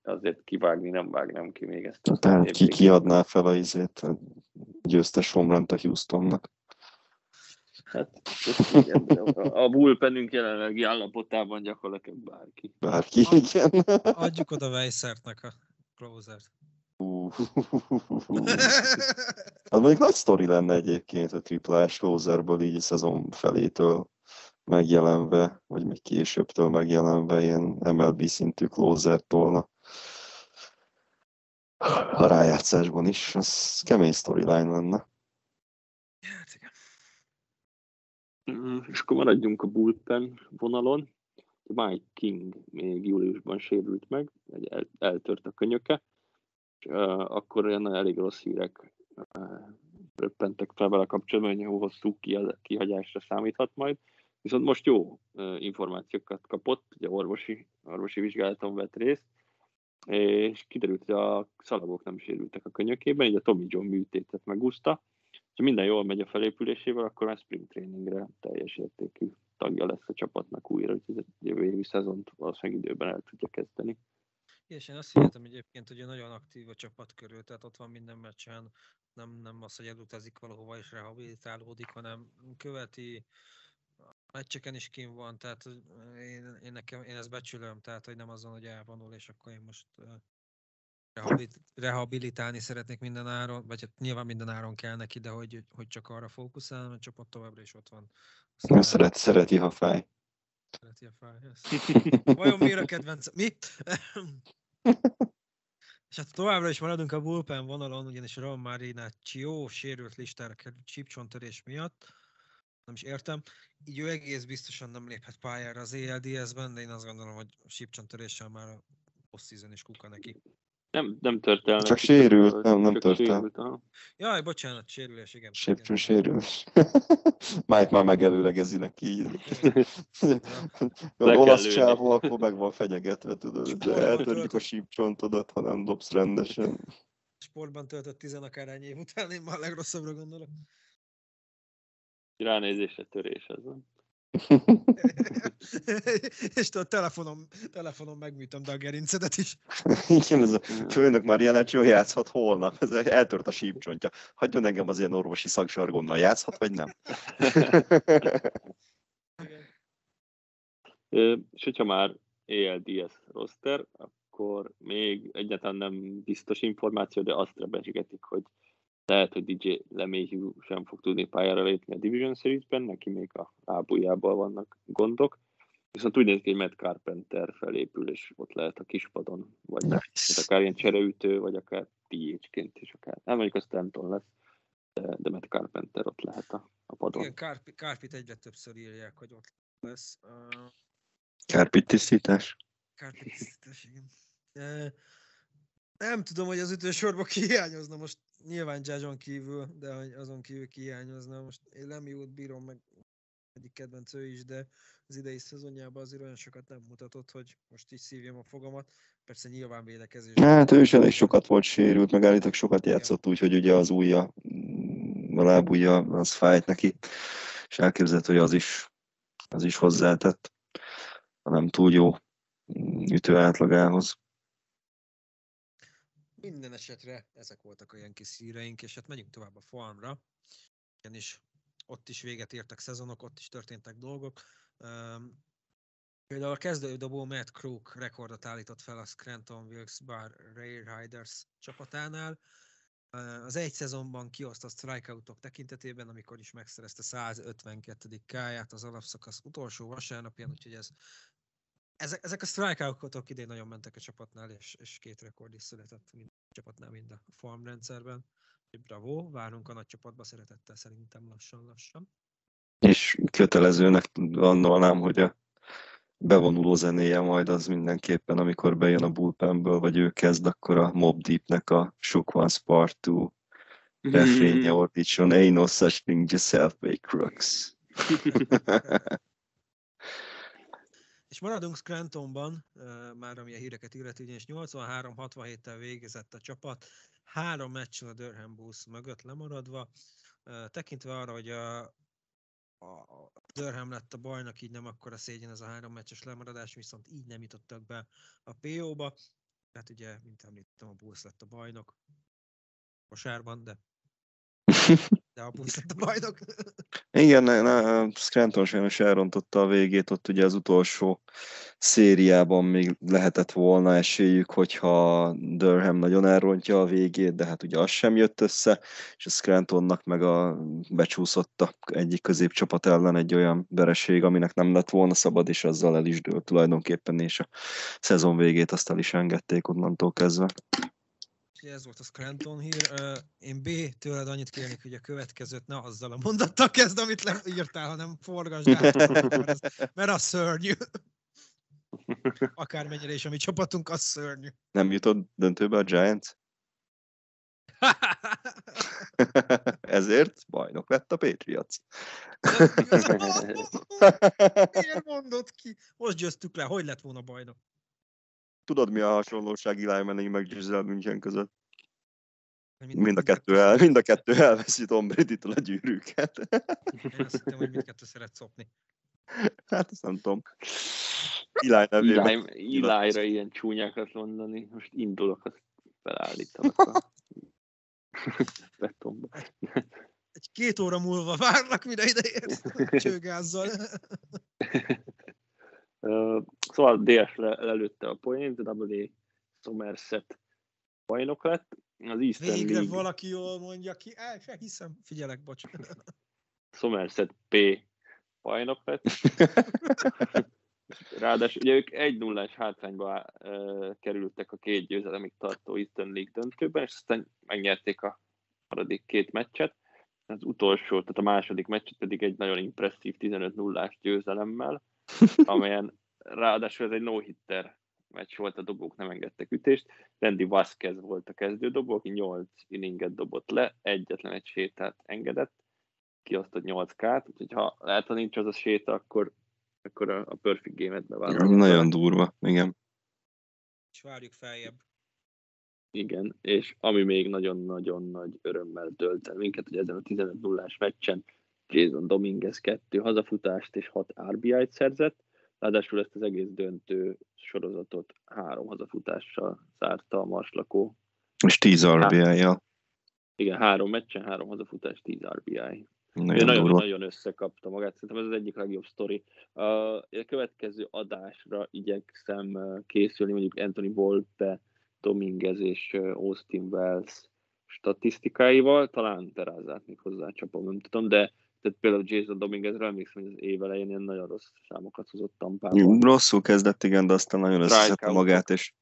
azért kivágni nem vágnám ki még ezt. Tehát ki adná fel a győztes home runt a Houstonnak? Hát, igen, a bullpenünk jelenlegi állapotában gyakorlatilag bárki. Bárki, igen. Adjuk oda Weisertnek a closert. Hát mondjuk nagy sztori lenne egyébként a triplás closerből így a szezon felétől megjelenve, vagy még későbbtől megjelenve ilyen MLB szintű closert tolna a rájátszásban is. Ez kemény storyline lenne. Hát igen. És akkor maradjunk a bullpen vonalon. Mike King még júliusban sérült meg, eltört a könyöke. Akkor olyan elég rossz hírek röppentek fel vele kapcsolatban, hogy hosszú kihagyásra számíthat majd. Viszont most jó információkat kapott, ugye orvosi vizsgálaton vett részt, és kiderült, hogy a szalagok nem sérültek a könyökében, így a Tommy John műtétet megúszta. Ha minden jól megy a felépülésével, akkor már spring trainingre teljes értékű tagja lesz a csapatnak újra, úgyhogy a jövő évi szezont valószínűleg időben el tudja kezdeni. És én azt hiszem egyébként, hogy nagyon aktív a csapat körül, tehát ott van minden meccsen, nem az, hogy elutazik valahova és rehabilitálódik, hanem követi, a meccseken is kint van, tehát én ezt becsülöm, tehát hogy nem azon, hogy elvonul, és akkor én most rehabilitálni szeretnék minden áron, vagy hát nyilván minden áron kell neki, de hogy csak arra fókuszálom, a csapat továbbra is ott van. Aztán szereti, ha fáj. Szereti a fájhez. Vajon miért a kedvenc? Mi? És hát továbbra is maradunk a bullpen vonalon, ugyanis a Marinaccio sérült listára került csípcsontörés miatt. Nem is értem. Így ő egész biztosan nem léphet pályára az ALDS-ben, de én azt gondolom, hogy csípcsontöréssel már a post-season is kuka neki. Nem tört el. Csak sérült, nem tört el. Jaj, bocsánat, sérülés, igen. Sérülés. Már megelőlegezi neki. A olasz csávó akkor meg van fenyegetve, tudod. Eltörjük a sípcsontodat, ha nem dobsz rendesen. Sportban töltött 10 akárhány év után, én már a legrosszabbra gondolok. Ránézésre törés azon. És a telefonon megműtöm, de a gerincedet is. Igen, ez a főnök már jelent, hogy játszhat holnap. Ez eltört a sípcsontja. Hagyjon engem az ilyen orvosi szakzsargonnal, játszhat, vagy nem? És hogyha már ALDS roster, akkor még egyáltalán nem biztos információ, de azt rebesgetik, hogy lehet, hogy DJ LeMahieu sem fog tudni pályára lépni a Division Series-ben, neki még a lábujjában vannak gondok. Viszont úgy néz ki, hogy Matt Carpenter felépül, és ott lehet a kispadon, vagy nice. Akár ilyen csereütő, vagy akár DH-ként is akár. Nem mondjuk a Stanton lesz, de Matt Carpenter ott lehet a padon. Igen, Carpit egyre többször írják, hogy ott lesz. Carpit tisztítás. Carpit tisztítás, igen. Nem tudom, hogy az ütősorban kihiányozna most. Nyilván Judge-on kívül, de azon kívül kihiányozna. Most én LeMahieu-t bírom, meg egyik kedvenc ő is, de az idei szezonjában azért olyan sokat nem mutatott, hogy most így szívjam a fogamat. Persze nyilván védekezés. Hát ő is elég sokat volt sérült, meg állítólag sokat játszott úgy, hogy ugye az ujja, a lábujja, az fájt neki. És elképzelhető, hogy az is hozzátett, hanem túl jó ütő átlagához. Minden esetre ezek voltak olyan kis híreink, és hát megyünk tovább a farmra. Ugyanis ott is véget értek szezonok, ott is történtek dolgok. Például a kezdődobó Matt Crook rekordot állított fel a Scranton Wilkes-Barre Railriders csapatánál. Az egy szezonban kiosztott strikeoutok tekintetében, amikor is megszerezte 152. K-ját az alapszakasz utolsó vasárnapján, úgyhogy ezek a strikeoutok idén nagyon mentek a csapatnál, és két rekord is született mind a csapatnál, mind a farm rendszerben. Bravo, várunk a nagy csapatba szeretettel szerintem lassan-lassan. És kötelezőnek gondolnám, hogy a bevonuló zenéje majd az mindenképpen, amikor bejön a bullpenből, vagy ő kezd, akkor a Mobb Deep-nek a Shook One Part 2 refrénye ordítson, ain't no such thing, just halfway crooks. És maradunk Scrantonban, már ami a híreket illeti, ugyanis 83-67-tel végezett a csapat, 3 meccsel a Durham Bulls mögött lemaradva. Tekintve arra, hogy a Durham lett a bajnok, így nem akkora szégyen ez a 3 meccses lemaradás, viszont így nem jutottak be a PO-ba. Hát ugye, mint említettem, a Bulls lett a bajnok. Kosárban, de a Bulls lett a bajnok. Igen, Scranton sajnos elrontotta a végét, ott ugye az utolsó szériában még lehetett volna esélyük, hogyha Durham nagyon elrontja a végét, de hát ugye az sem jött össze, és a Scrantonnak meg becsúszott egyik középcsapat ellen egy olyan vereség, aminek nem lett volna szabad, és azzal el is dőlt tulajdonképpen, és a szezon végét azt el is engedték onnantól kezdve. Ez volt a Scranton hír. Én B tőled annyit kérnék, hogy a következőt ne azzal a mondattal kezd, amit leírtál, hanem forgasd át, mert az szörnyű. Akármennyire is a mi csapatunk, az szörnyű. Nem jutott döntőbe a Giants? Ezért bajnok lett a Patriots. Miért mondod ki? Most győztük le, hogy lett volna bajnok? Tudod, mi a hasonlóság Eli Manning meg Giselle München között? Mind a kettő elveszi Tom Brady-től a gyűrűket. Én azt hittem, hogy mindkettő szeret szopni. Hát azt nem tudom. Eli-ra ilyen csúnyákat mondani. Most indulok, azt felállítanak a betonba. Egy 2 óra múlva várlak, mire ideérsz csőgázzal. Szóval DS lelőtte a poént, AA Somerset bajnok lett. Az Eastern végre League... valaki jól mondja ki, se hiszem, figyelek, bocsánat. Somerset P bajnok lett. Ráadásul ugye ők 1-0-es hátrányba kerültek a 2 győzelemig tartó Eastern League döntőben, és aztán megnyerték a maradik 2 meccset. Az utolsó, tehát a második meccset pedig egy nagyon impresszív 15-0-ás győzelemmel, amelyen ráadásul ez egy no-hitter meccs volt, a dobók nem engedtek ütést. Randy Vasquez volt a kezdődobó, aki 8 inninget dobott le, egyetlen egy sétát engedett, kiosztott 8 kát, úgyhogy ha lehet, ha nincs az a séta, akkor a perfect game-et bevállalja. Nagyon durva, igen. És várjuk feljebb. Igen, és ami még nagyon-nagyon nagy örömmel tölt el minket, hogy ezen a 15-0-ás meccsen Jasson Domínguez 2 hazafutást és 6 RBI-t szerzett, ráadásul ezt az egész döntő sorozatot 3 hazafutással zárta a marslakó. És 10 RBI-jal. Igen, 3 meccsen, 3 hazafutás, 10 RBI. Nagyon összekapta magát, szerintem ez az egyik legjobb sztori. A következő adásra igyekszem készülni, mondjuk Anthony Volpe, Domínguez és Austin Wells statisztikáival, talán Terázát még hozzácsapom, nem tudom, de tehát például Jasson Domínguezre emlékszem, hogy az év elején ilyen nagyon rossz számokat hozott Tampában. Rosszul kezdett, igen, de aztán nagyon összeszedte magát, és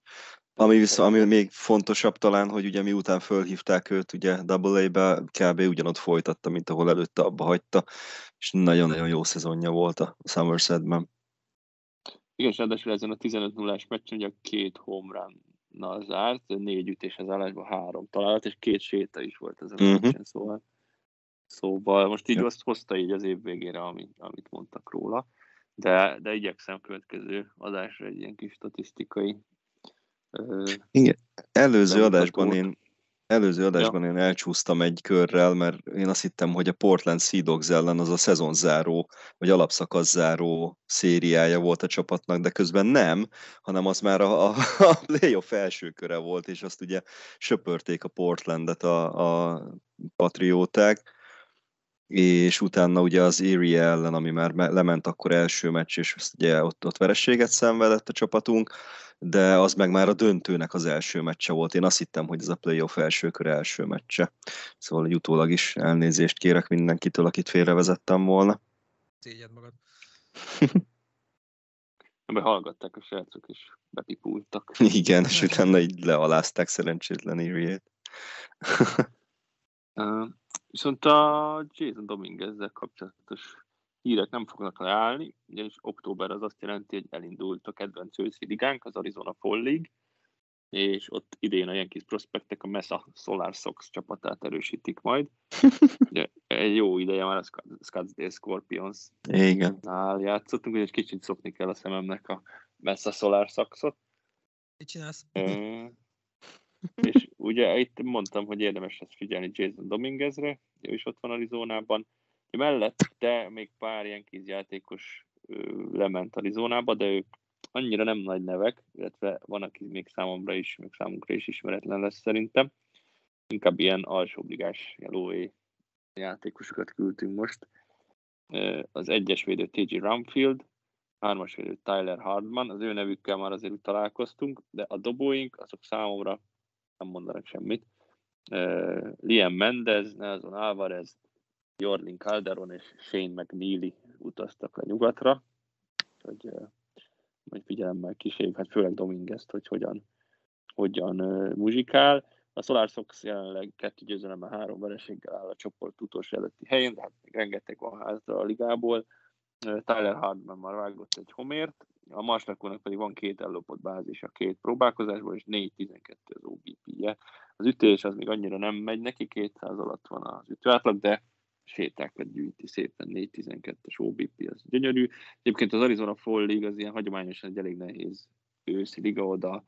ami még fontosabb talán, hogy ugye miután fölhívták őt, ugye AA-be kb. Ugyanott folytatta, mint ahol előtte abba hagyta, és nagyon-nagyon jó szezonja volt a Somersetben. Igen, és ráadásul ezen a 15-0-ás meccsen ugye 2 home run-nal zárt, 4 ütés az állásban, 3 találat, és 2 séta is volt ezen a meccsen, szóval most így azt hozta így az év végére, amit mondtak róla, de igyekszem következő adásra egy ilyen kis statisztikai. Igen, előző adásban én elcsúsztam egy körrel, mert én azt hittem, hogy a Portland Sea Dogs ellen az a szezonzáró, vagy alapszakasszáró szériája volt a csapatnak, de közben nem, hanem az már a playoff első köre volt, és azt ugye söpörték a Portlandet a patrióták, és utána ugye az Erie ellen, ami már lement akkor első meccs, és ugye ott vereséget szenvedett a csapatunk, de az meg már a döntőnek az első meccse volt. Én azt hittem, hogy ez a playoff első kör első meccse. Szóval utólag is elnézést kérek mindenkitől, akit félrevezettem volna. Szégyed magad. Ebben hallgatták a srácok, és betipultak. Igen, és utána így lealázták szerencsétlen Eriét. Viszont a Jasson Domínguezzel kapcsolatos hírek nem fognak leállni, ugyanis október az azt jelenti, hogy elindult a kedvenc őszi ligánk, az Arizona Fall League, és ott idén a Yankees prospektek a Mesa Solar Sox csapatát erősítik majd. Egy jó ideje már a Scottsdale Scorpions-nál játszottunk, és kicsit szokni kell a szememnek a Mesa Solar Soxot. Mit csinálsz? És ugye itt mondtam, hogy érdemes lesz figyelni Jasson Domínguezre, ő is ott van Arizonában. Mellette még pár ilyen kézjátékos lement Arizonába, de ők annyira nem nagy nevek, illetve van, aki még számunkra is ismeretlen lesz szerintem. Inkább ilyen alsóbligás LOA játékosokat küldtünk most. Az 1-es védő T.J. Rumfield, 3-as védő Tyler Hardman, az ő nevükkel már azért találkoztunk, de a dobóink azok számomra nem mondanak semmit. Liam Mendez, Nelson Alvarez, Jordan Calderon és Shane McNeely utaztak le nyugatra, hogy majd figyelemmel kísérjük, hát főleg Domínguezt, hogy hogyan muzsikál. A Solar Sox jelenleg 2 győzelemmel, 3 vereséggel áll a csoport utolsó előtti helyén, de hát még rengeteg van hátra a ligából. Tyler Hardman már vágott egy homért, a marslakónak pedig van 2 ellopott bázis a 2 próbálkozásból, és 4-12 az OBP-je. Az ütés az még annyira nem megy neki, 200 alatt van az ütőátlag, de sétákat gyűjti szépen, 4-12-es OBP, az gyönyörű. Egyébként az Arizona Fall League az ilyen hagyományosan egy elég nehéz őszi liga, oda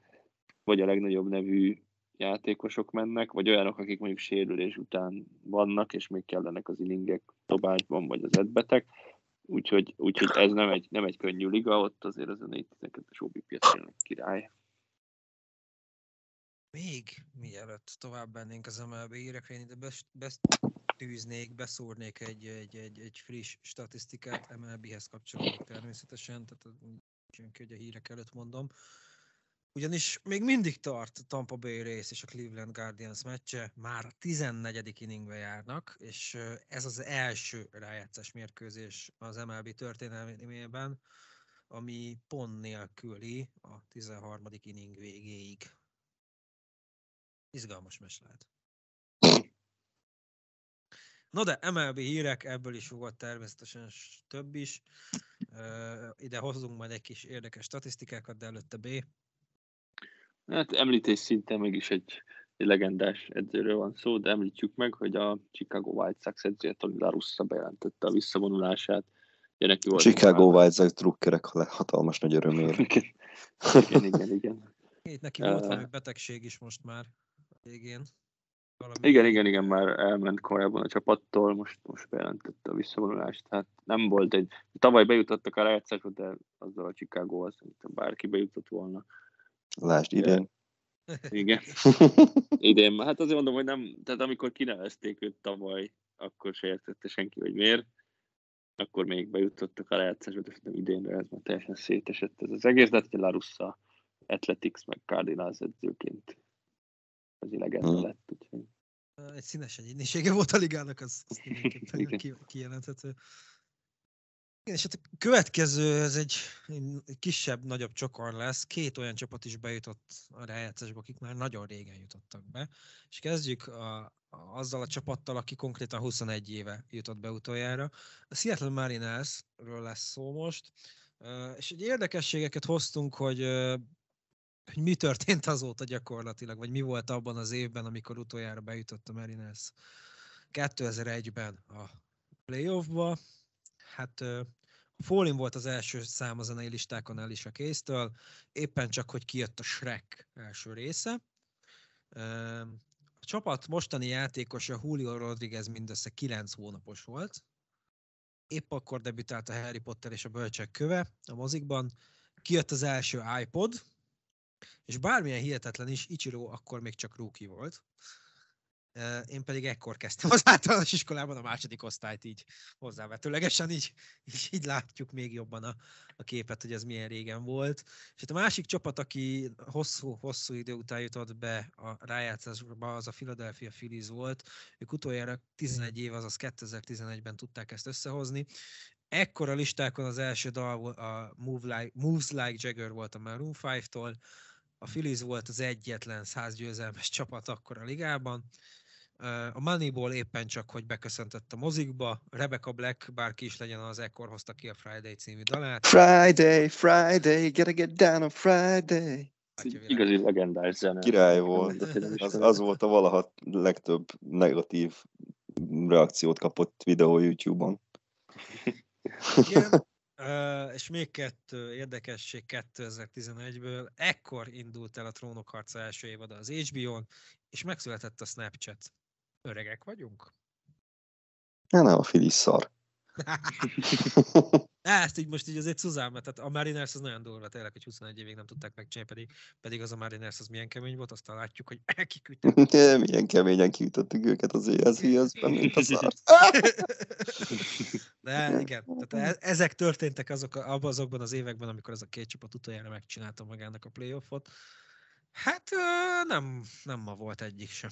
vagy a legnagyobb nevű játékosok mennek, vagy olyanok, akik mondjuk sérülés után vannak, és még kellenek az inningek dobásban, vagy az edbetek. Úgyhogy ez nem egy könnyű liga, ott azért az a 4-12-es OBP tényleg király. Még mielőtt tovább mennénk az MLB hírekre, én ide beszúrnék egy friss statisztikát MLB-hez kapcsolódik természetesen, tehát úgy hogy a hírek előtt mondom. Ugyanis még mindig tart a Tampa Bay Rays és a Cleveland Guardians meccse, már a 14. inningbe járnak, és ez az első rájátszás mérkőzés az MLB történelmében, ami pont nélküli a 13. inning végéig. Izgalmas meccs lehet. No de MLB hírek, ebből is volt természetesen több is. Ide hozzunk majd egy kis érdekes statisztikákat, de előtte B. Hát említés szinten mégis egy legendás edzőről van szó, de említjük meg, hogy a Chicago White Sox edzője Tony La Russa bejelentette a visszavonulását. A Chicago White Sox drukkerek hatalmas nagy örömért. igen. Itt neki volt valami betegség is most már végén. Igen, már elment korábban a csapattól, most bejelentette a visszavonulást, tehát nem volt egy... Tavaly bejutottak a rájátszásba, de azzal a Chicago-val szerintem bárki bejutott volna. Lásd idén. Igen. Idén, hát azért mondom, hogy nem... Tehát amikor kinevezték őt tavaly, akkor se értette senki, hogy miért. Akkor még bejutottak a rájátszásba, de szerintem idénre ez már teljesen szétesett ez az egész, de hát La Russa Athletics meg Cardinals edzőként az legenda lett, úgyhogy... Egy színes egyénisége volt a ligának, az mindenképpen kijelenthető. Igen, és hát a következő, ez egy kisebb, nagyobb csokor lesz. Két olyan csapat is bejutott a rájátszásba, akik már nagyon régen jutottak be. És kezdjük azzal a csapattal, aki konkrétan 21 éve jutott be utoljára. A Seattle Marinersről lesz szó most. És egy érdekességeket hoztunk, hogy mi történt azóta gyakorlatilag, vagy mi volt abban az évben, amikor utoljára bejutott a Mariners 2001-ben a playoffba. Hát a Fallin volt az első szám a zenei listákon Alicia Keys-től, éppen csak, hogy kijött a Shrek első része. A csapat mostani játékosa Julio Rodriguez mindössze 9 hónapos volt. Épp akkor debütált a Harry Potter és a Bölcsek köve a mozikban. Kijött az első iPod, és bármilyen hihetetlen is, Ichiro akkor még csak rookie volt. Én pedig ekkor kezdtem az általános iskolában a második osztályt így hozzávetőlegesen, így látjuk még jobban a képet, hogy ez milyen régen volt. És a másik csapat, aki hosszú idő után jutott be a rájátszásba, az a Philadelphia Phillies volt. Ők utoljára 11 év, azaz 2011-ben tudták ezt összehozni. Ekkor a listákon az első dal a Moves Like Jagger volt a Maroon 5-tól, a Phillies volt az egyetlen 100 győzelmes csapat akkor a ligában, a Moneyball éppen csak, hogy beköszöntött a mozikba, Rebecca Black, bárki is legyen, az ekkor hozta ki a Friday című dalát. Friday, Friday, gotta get down on Friday. Igazi legendás zene. Király volt. Az volt a valaha legtöbb negatív reakciót kapott videó YouTube-on. Igen, és még kettő érdekesség 2011-ből. Ekkor indult el a Trónok harca első évada az HBO-n, és megszületett a Snapchat. Öregek vagyunk? Nem, a Phillies szar. Ezt így most így azért Suzanne, tehát a Mariners az nagyon durva, tényleg, hogy 21 évig nem tudták megcsinálni, pedig az a Mariners az milyen kemény volt, aztán látjuk, hogy kiküldtük. Milyen keményen kiütöttük őket az éjjelzőben, mint a szár. De igen, tehát ezek történtek azokban az években, amikor ez a két csapat utoljára megcsinálta magának a playoffot. Hát nem ma volt egyik sem.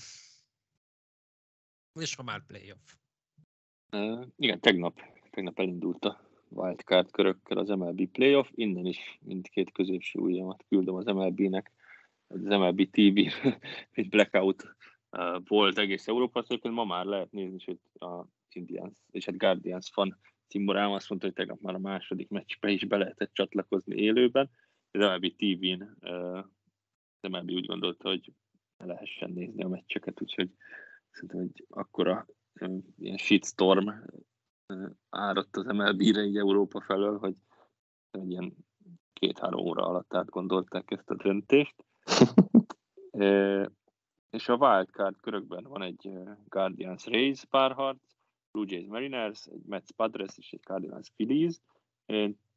És ha már playoff. Igen, tegnap elindult a wildcard körökkel az MLB playoff, innen is mindkét középső ujjamat küldöm az MLB-nek, az MLB TV, mint blackout volt egész Európa, szóval ma már lehet nézni, sőt a Indians és a Guardians fan cimborám azt mondta, hogy tegnap már a második meccsbe is be lehetett csatlakozni élőben, az MLB TV-n az MLB úgy gondolta, hogy ne lehessen nézni a meccseket, úgyhogy szerintem, hogy akkora ilyen shitstorm áradt az MLB-re így Európa felől, hogy ilyen 2-3 óra alatt átgondolták ezt a döntést. És a wildcard körökben van egy Guardians Rays párharc, Blue Jays Mariners, egy Mets Padres és egy Cardinals Phillies.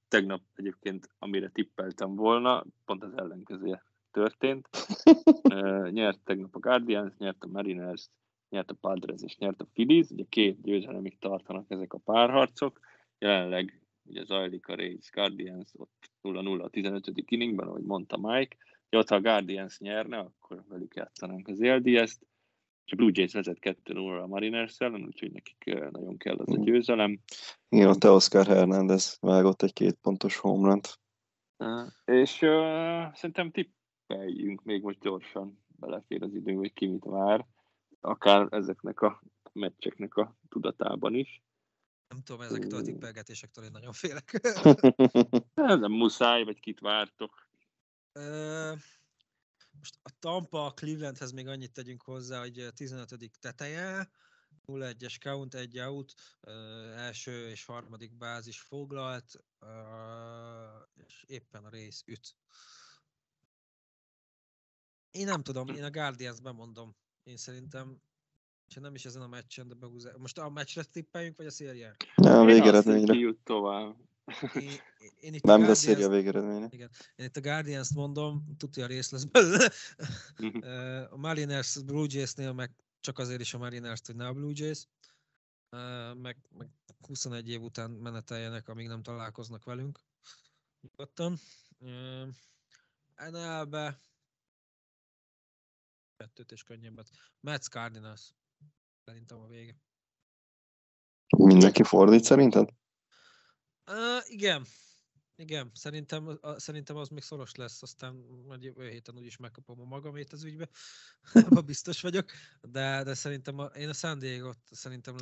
Tegnap egyébként, amire tippeltem volna, pont az ellenkezője történt. Nyert tegnap a Guardians, nyert a Mariners, nyert a Padres és nyert a Phillies, ugye két győzelemig tartanak ezek a párharcok, jelenleg ugye zajlik a Rays Guardians ott 0-0 a 15. inningben, ahogy mondta Mike, ugye ott ha a Guardians nyerne, akkor velük játszanánk az LDS-t, és a Blue Jays vezet 2-0 a Mariners ellen, úgyhogy nekik nagyon kell az a győzelem. Igen, a Teoscar Hernández vágott egy 2 pontos home runt. És szerintem tippeljünk még most gyorsan, belefér az idő, hogy ki mit vár, akár ezeknek a meccseknek a tudatában is. Nem tudom, ezektől a tippelgetésektől én nagyon félek. Nem muszáj, vagy kit vártok? Most a Tampa a Clevelandhez még annyit tegyünk hozzá, hogy 15. teteje, 0-1-es count, 1 out, első és harmadik bázis foglalt, és éppen a rész üt. Én nem tudom, én a Guardians-ben mondom. Én szerintem Ha nem is ezen a meccsen, de behúzás. Most a meccsre tippeljünk, vagy a szériára? Nem, a végeredményre. Kijut tovább. Én itt nem, de a széria végeredményre. Igen. Én itt a Guardians-t mondom, tudja, rész lesz belőle. A Mariners Blue Jays-nél meg csak azért is a Mariners-t, hogy ne a Blue Jays. Meg 21 év után meneteljenek, amíg nem találkoznak velünk. Nyugodtan. NL-be kettőt és könnyebbet. Mets Cardinals. Szerintem a vége. Mindenki fordít szerinted? Igen. Igen, szerintem az még szoros lesz, aztán majd jövő héten úgyis megkapom a magamét az ügybe, abban biztos vagyok, de szerintem én a San Diego-t szerintem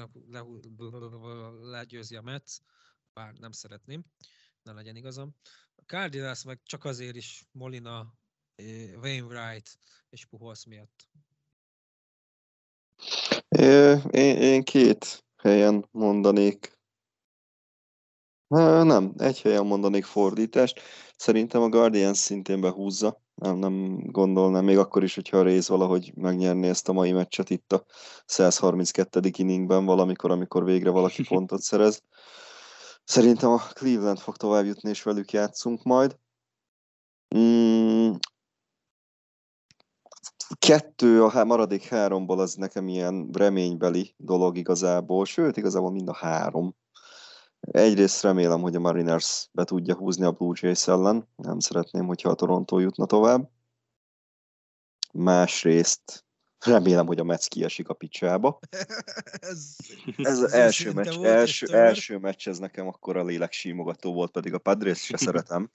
legyőzi a Mets, bár nem szeretném, ne legyen igazam. A Cardinals meg csak azért is Molina, Wainwright és Pujols miatt. Én két helyen mondanék. Nem, egy helyen mondanék fordítást. Szerintem a Guardians szintén behúzza. Nem gondolnám, még akkor is, hogyha a Rays valahogy megnyerné ezt a mai meccset itt a 132. inningben valamikor, amikor végre valaki pontot szerez. Szerintem a Cleveland fog továbbjutni, és velük játszunk majd. 2 a maradék 3-ból az nekem ilyen reménybeli dolog igazából, sőt, igazából mind a 3. Egyrészt remélem, hogy a Mariners be tudja húzni a Blue Jays ellen. Nem szeretném, hogyha a Toronto jutna tovább. Másrészt remélem, hogy a Mets kiesik a picsába. Ez az első meccs. Első meccs, ez nekem akkor a lélek símogató volt, pedig a Padres se szeretem.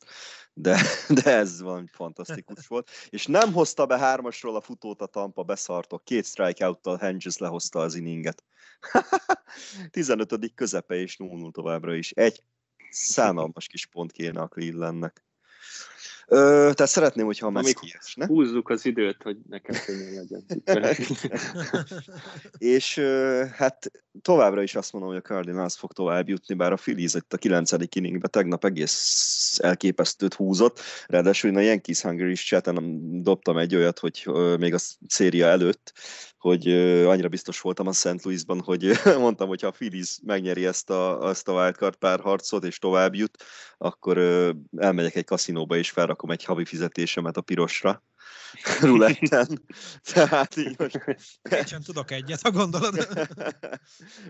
De ez valami fantasztikus volt. És nem hozta be 3-asról a futót a Tampa, beszartok. 2 strikeouttal Henges lehozta az inninget. 15. közepe és 0-0 továbbra is. Egy szánalmas kis pont kéne a Clevelandnek. Tehát szeretném, hogyha a Mets kiesne. Húzzuk az időt, hogy nekem könnyen legyen. És hát továbbra is azt mondom, hogy a Cardinals fog tovább jutni, bár a Phillies itt a 9. inningben tegnap egész elképesztőt húzott. Ráadásul a Yankees Hungary is chaten dobtam egy olyat, hogy még a széria előtt, hogy annyira biztos voltam a St. Louisban, hogy mondtam, hogy ha a Phillies megnyeri ezt a wildcard párharcot, és tovább jut, akkor elmegyek egy kaszinóba, és felrakom egy havi fizetésemet a pirosra. Ruletten. Tehát így most... Én sem tudok egyet, ha gondolod.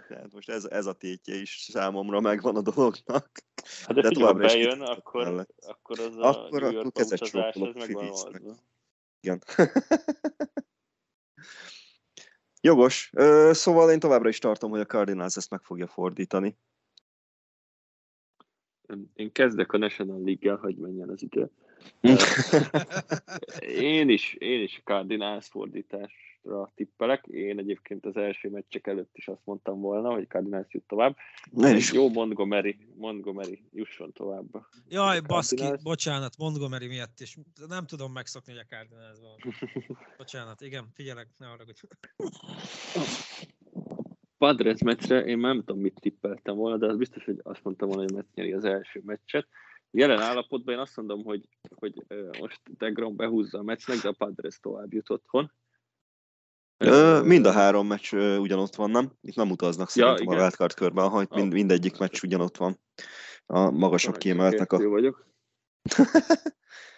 Tehát most ez a tétje is számomra megvan a dolognak. Hát de ha bejön, akkor az a New York utazás, ez megvan oldva. Igen. Jogos. Szóval én továbbra is tartom, hogy a Cardinals ezt meg fogja fordítani. Én kezdek a National League-gel, hogy menjen az idő. Én is Cardinals fordításra tippelek. Én egyébként az első meccsek előtt is azt mondtam volna, hogy Cardinals jut tovább. Jó, Montgomery jusson tovább. Jaj, baszki, bocsánat, Montgomery miatt is. Nem tudom megszokni, hogy a Cardinals van. Bocsánat, igen, figyelek, ne haragudj. Padres meccsre én már nem tudom, mit tippeltem volna, de az biztos, hogy azt mondtam volna, hogy Mets nyeri az első meccset. Jelen állapotban én azt mondom, hogy most DeGrom behúzza a Metsnek, de a Padres tovább jut otthon. Mind a 3 meccs ugyanott van, nem? Itt nem utaznak szerintem a wildcard körben, ha mindegyik meccs ugyanott van. A magasabb kiemeltek a... Vagyok.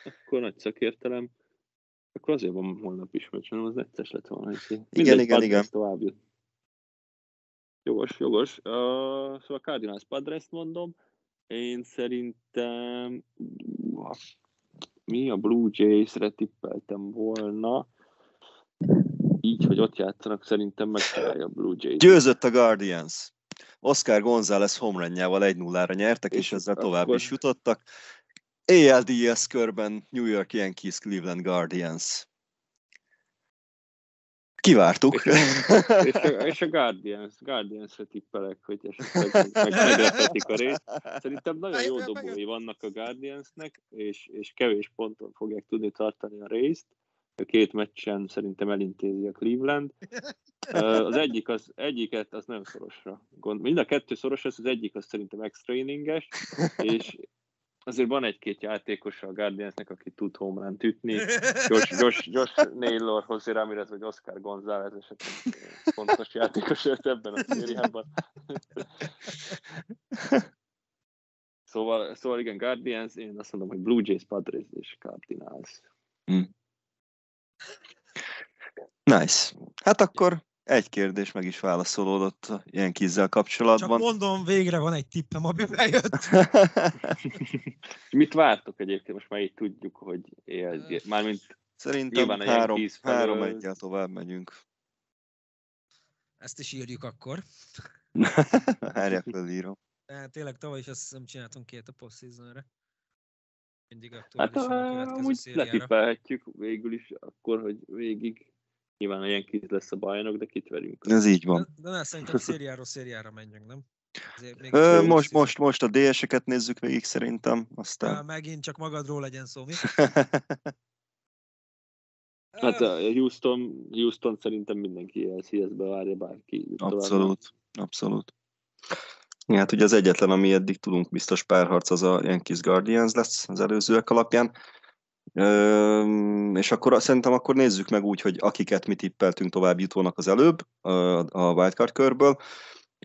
Akkor nagy szakértelem. Akkor azért van holnap is meccs, hanem az necces lett volna. Igen. Tovább jut. Jogos. Szóval Cardinals Padres-t mondom. Én szerintem a Blue Jays-re tippeltem volna. Így, hogy ott játszanak, szerintem megtalálja a Blue Jays. Győzött a Guardians. Oscar González homerunjával 1-0-ra nyertek, és ezzel tovább is jutottak. ALDS körben New York Yankees, Cleveland Guardians. Kivártuk. És a Guardians-re tippelek, hogy esetleg meglepetik a részt. Szerintem nagyon jó dobói vannak a Guardiansnek, és kevés ponton fogják tudni tartani a részt. A 2 meccsen szerintem elintézi a Cleveland. Az egyiket nem szorosra. Mind a 2 szoros, az egyik az szerintem extra inninges, és Azért van egy-két játékosa a Guardiansnek, aki tud home run-t ütni. Josh Naylor, José Ramirez vagy Oscar González esetleg fontos játékos ebben a szériában. Szóval igen, Guardians, én azt mondom, hogy Blue Jays, Padres és Cardinals. Nice. Hát akkor egy kérdés meg is válaszolódott ilyen kizzel kapcsolatban. Csak mondom, végre van egy tippem, ami bejött. Mit vártok egyébként? Most már így tudjuk, hogy él. Mármint szerintem 3-1-jel tovább megyünk. Ezt is írjuk akkor. Hárják felírom. Tényleg tavaly is azt nem csináltunk két a postseasonre. Mindig aktuálisan a következő szériára. Letippelhetjük végül is akkor, hogy végig. Nyilván olyan kis lesz a bajnok, de kitverünk. Ez így van. De szerintem szériáról menjünk, nem? Most a DS-eket nézzük végig szerintem. Aztán... megint csak magadról legyen szó, mi? Hát a Houston szerintem mindenki LCS-be várja bárki. Abszolút. Hát ugye az egyetlen, ami eddig tudunk biztos párharc, az a Yankees Guardians lesz az előzőek alapján. És akkor szerintem akkor nézzük meg úgy, hogy akiket mi tippeltünk tovább jutónak az előbb a wildcard körből,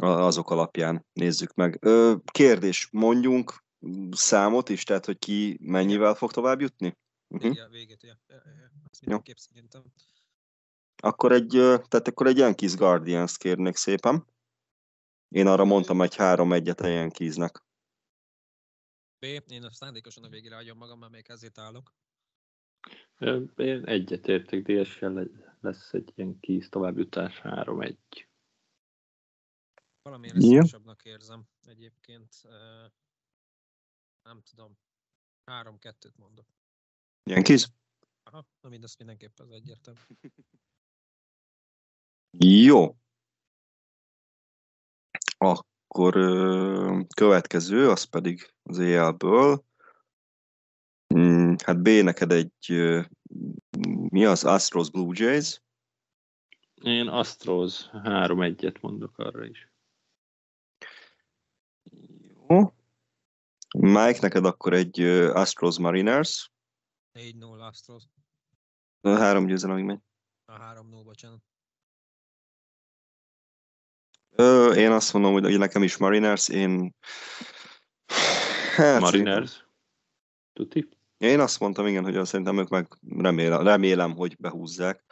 azok alapján nézzük meg. Kérdés, mondjunk számot is, tehát hogy ki mennyivel fog tovább jutni? Végét, szerintem. Akkor egy Yankees Guardians-t kérnék szépen. Én arra mondtam egy 3-1-et a Yankeesnek. Én szándékosan a végére hagyom magam, mert még ezért állok. Én egyetértek, DS-sel lesz egy ilyen kis továbbjutás 3-1. Valamilyen szorosabbnak érzem egyébként. Nem tudom, 3-2-t mondok. Ilyen kis? Aha, na mindezt mindenképpen az egyértelmű. Jó. Akkor következő, az pedig az EL-ből. Hát B, neked mi az? Astros Blue Jays? Én Astros 3-1-et mondok arra is. Jó. Mike, neked akkor egy Astros Mariners? 4-0 Astros. 3 győzelemig megy. 3-0, bocsánat. Én azt mondom, hogy nekem is Mariners, Mariners? Tuti? Én azt mondtam, igen, hogy szerintem ők meg remélem, hogy behúzzák,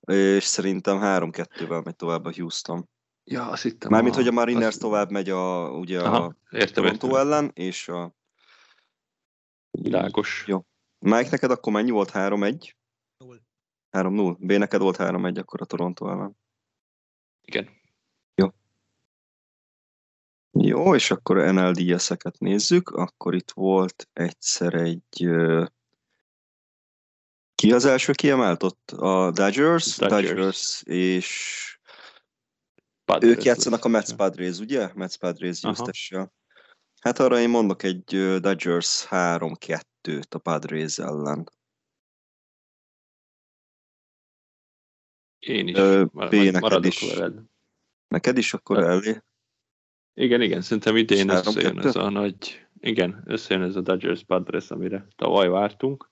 és szerintem 3-2-vel megy tovább a Houston. Ja, azt hittem. Mármint, hogy a Mariners tovább megy a Toronto ellen, és a... Világos. Jó. Mike, neked akkor mennyi volt? 3-1? 0. 3-0. B, neked volt 3-1 akkor a Toronto ellen. Igen. Jó, és akkor NLDS-eket nézzük, akkor itt volt egyszer egy... Ki az első kiemeltott? A Dodgers és... Padres ők játszanak a Mets Padres, ugye? Mets Padres győztessel. Hát arra én mondok egy Dodgers 3-2-t a Padres ellen. Én is. Neked is akkor elé. Igen, szerintem idén összejön ez a nagy... Igen, összejön ez a Dodgers-Padres, amire tavaly vártunk,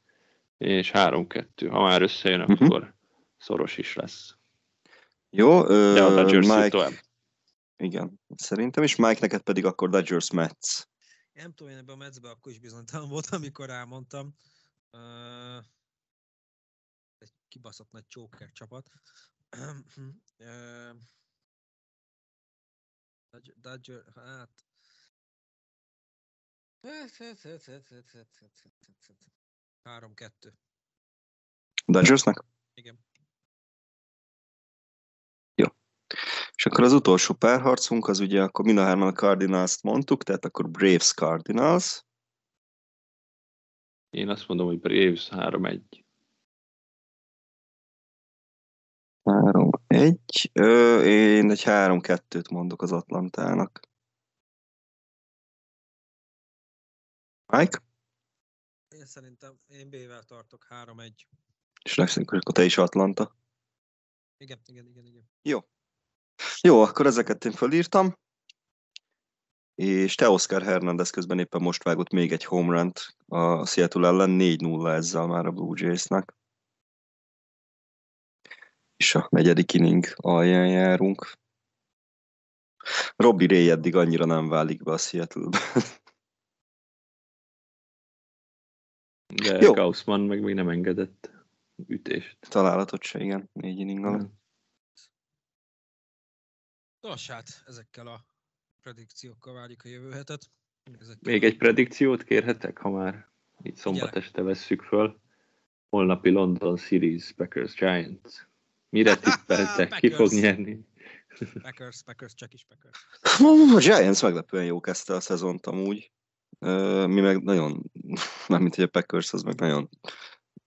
és 3-2. Ha már összejön, akkor szoros is lesz. Jó, de a Dodgers Mike... tovább. Igen, szerintem is. Mike, neked pedig akkor Dodgers-Mets. Nem tudom, én ebben a Metsben akkor is bizonytalan voltam, amikor elmondtam. Egy kibaszott nagy csóker csapat. Dodger, hát... Hát. 3-2. Dodgersnek? Igen. Jó. És akkor az utolsó párharcunk, az ugye akkor mind a hárman a Cardinals-t mondtuk, tehát akkor Braves Cardinals. Én azt mondom, hogy Braves 3-1. 3-1. Én egy 3-2-t mondok az Atlantának. Mike? Én szerintem én B-vel tartok, 3-1. És legszínűleg, akkor te is Atlanta. Igen. Jó, akkor ezeket én felírtam. és Teoscar Hernández közben éppen most vágott még egy home runt a Seattle ellen, 4-0 ezzel már a Blue Jays-nek. És a negyedik inning alján járunk. Robbie Ray eddig annyira nem válik be a Seattle-ben. De Gaussman meg még nem engedett ütést. Találatot se, igen, 4 inning alatt. Nos, hát ezekkel a predikciókkal várjuk a jövő hetet. Ezekkel még egy predikciót kérhetek, ha már így szombat este vesszük föl. Holnapi London Series Packers Giants. Mire tippeltek? Ki fog nyerni? Packers, csak is Packers. A Giants meglepően jó kezdte a szezont amúgy. Mi meg nagyon, mármint hogy a Packers az meg nagyon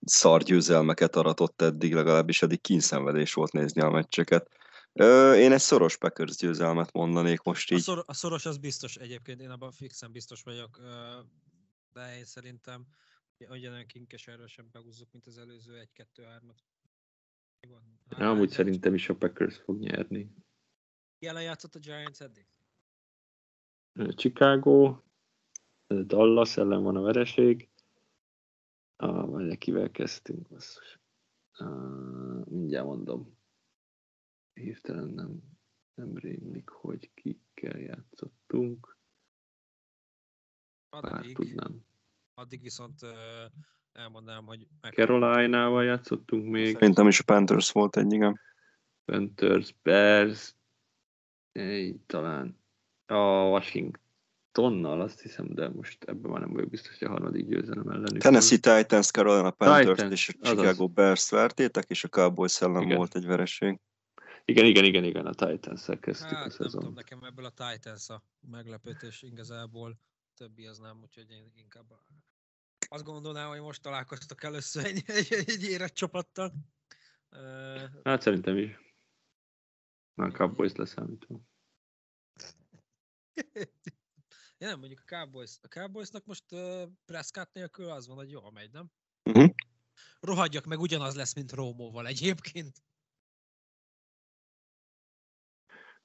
szar győzelmeket aratott eddig, legalábbis eddig kínszenvedés volt nézni a meccseket. Én egy szoros Packers győzelmet mondanék most így. A szoros az biztos egyébként, én abban fixen biztos vagyok, de én szerintem ugyanolyan kinkes erről sem behúzzuk, mint az előző 1-2-3-at. Ja, amúgy szerintem is a Packers fog nyerni. Ki ellen játszott a Giants eddig? Chicago, Dallas ellen van a vereség. Vagy kivel kezdtünk? Mindjárt mondom. Hirtelen nem rémlik, hogy kikkel játszottunk. Addig viszont elmondanám, hogy... Caroline-nával játszottunk még. Szerintem is a Panthers volt egy, igen. Panthers, Bears, talán a Washingtonnal, azt hiszem, de most ebben már nem vagyok biztos, hogy a harmadik győzelem ellenük. Tennessee Titans, Carolina Panthers és a Chicago Bears vertétek, és a Cowboys ellen volt egy vereség. Igen, a Titans-szel kezdtük a szezont. Nem tudom, nekem ebből a Titans a meglepőtés igazából, többi az nem, úgyhogy én inkább azt gondolnám, hogy most találkoztak először egy érett csapattal. Hát szerintem is. Már Cowboys leszámítva. Ja, nem, mondjuk a Cowboys. A Cowboysnak most Prescott nélkül az van, hogy jól megy, nem? Uh-huh. Rohadjak meg, ugyanaz lesz, mint Rómóval egyébként.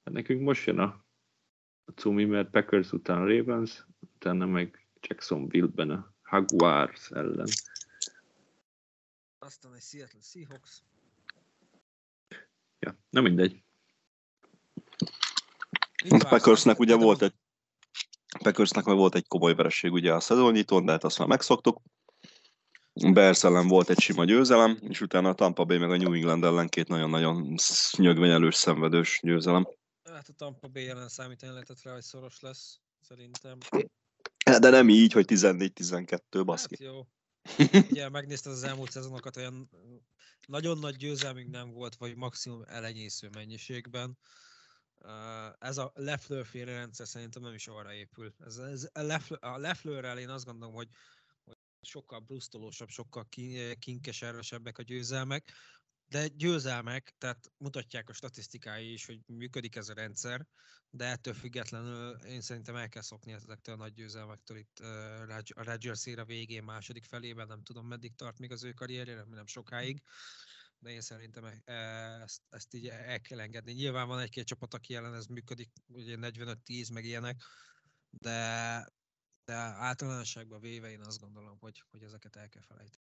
Hát nekünk most jön a cumi, mert Packers után Ravens, utána meg Jacksonville-ben a Jaguars ellen. Aztán egy Seattle Seahawks. Ja, nem mindegy. A Packersnek ugye volt egy komoly vereség ugye a szezonnyitón, de hát azt már megszoktuk. Bears ellen volt egy sima győzelem, és utána a Tampa Bay meg a New England ellen két nagyon-nagyon nyögvenyelős, szenvedős győzelem. Hát a Tampa Bay ellen számítani lehetett rá, hogy szoros lesz, szerintem. De nem így, hogy 14-12, baszki. Hát jó. Ugye megnézted az elmúlt szezonokat, olyan nagyon nagy győzelmünk nem volt, vagy maximum elenyésző mennyiségben. Ez a Lefleur-féle rendszer szerintem nem is arra épül. A Lefleurrel én azt gondolom, hogy sokkal brusztolósabb, sokkal kinkeseresebbek a győzelmek, de győzelmek, tehát mutatják a statisztikái is, hogy működik ez a rendszer, de ettől függetlenül én szerintem el kell szokni ezektől a nagy győzelmektől itt a Rodgers-éra végén, második felében, nem tudom meddig tart még az ő karrierjére, nem sokáig, de én szerintem ezt így el kell engedni. Nyilván van egy-két csapat, aki ellen ez működik, ugye 45-10 meg ilyenek, de általánosságban véve én azt gondolom, hogy ezeket el kell felejteni.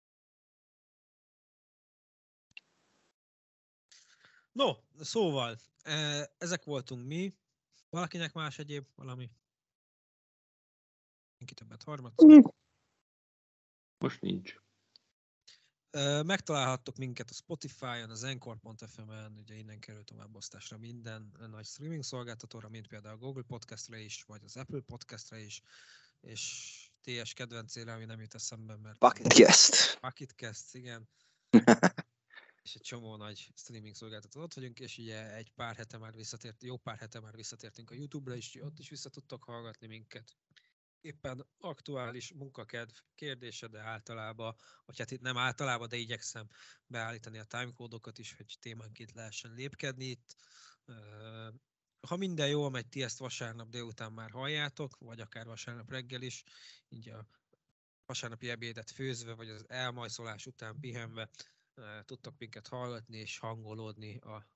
No, szóval, ezek voltunk mi. Valakinek más egyéb valami? Senki többet harmadszor. Most nincs. Megtalálhattok minket a Spotify-on, az encore.fm-en, ugye innen kerül továbbosztásra minden nagy streaming szolgáltatóra, mint például a Google Podcastra is, vagy az Apple Podcastra is, és TS kedvencére, ami nem jut eszembe, mert... Bucketcast, igen. És egy csomó nagy streaming szolgáltató ott vagyunk, és ugye jó pár hete már visszatértünk a YouTube-ra is, ott is vissza tudtok hallgatni minket. Éppen aktuális munkakedv kérdése, de általában, vagy hát itt nem általában, de igyekszem beállítani a timecode-okat is, hogy témánként lehessen lépkedni itt. Ha minden jól megy, ti ezt vasárnap délután már halljátok, vagy akár vasárnap reggel is, így a vasárnapi ebédet főzve, vagy az elmajszolás után pihenve tudtok minket hallgatni és hangolódni a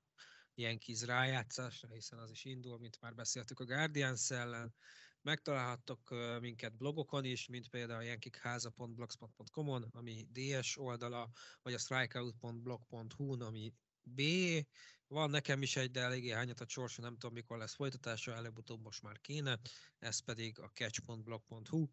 Yankees rájátszásra, hiszen az is indul, mint már beszéltük a Guardians ellen. Megtalálhattok minket blogokon is, mint például a yankeekháza.blogspot.com-on, ami DS oldala, vagy a strikeout.blog.hu-n, ami B. Van nekem is egy, de eléggé hányat a sorsa, nem tudom mikor lesz folytatása, előbb-utóbb most már kéne, ez pedig a catch.blog.hu.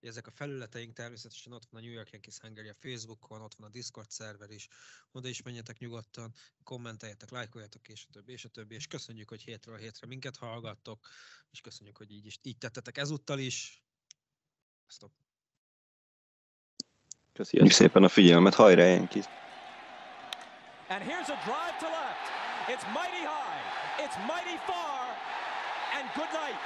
Ezek a felületeink természetesen ott van a New York Yankees Hungary a Facebookon, ott van a Discord szerver is, oda is menjetek nyugodtan, kommenteljetek, lájkoljatok, és a többi, és a többi, és köszönjük, hogy hétről hétre minket hallgattok, és köszönjük, hogy így tettetek ezúttal is. Stop. Köszönjük szépen a figyelmet, hajrá Yankees! And here's a drive to left. It's mighty high, it's mighty far, and good night.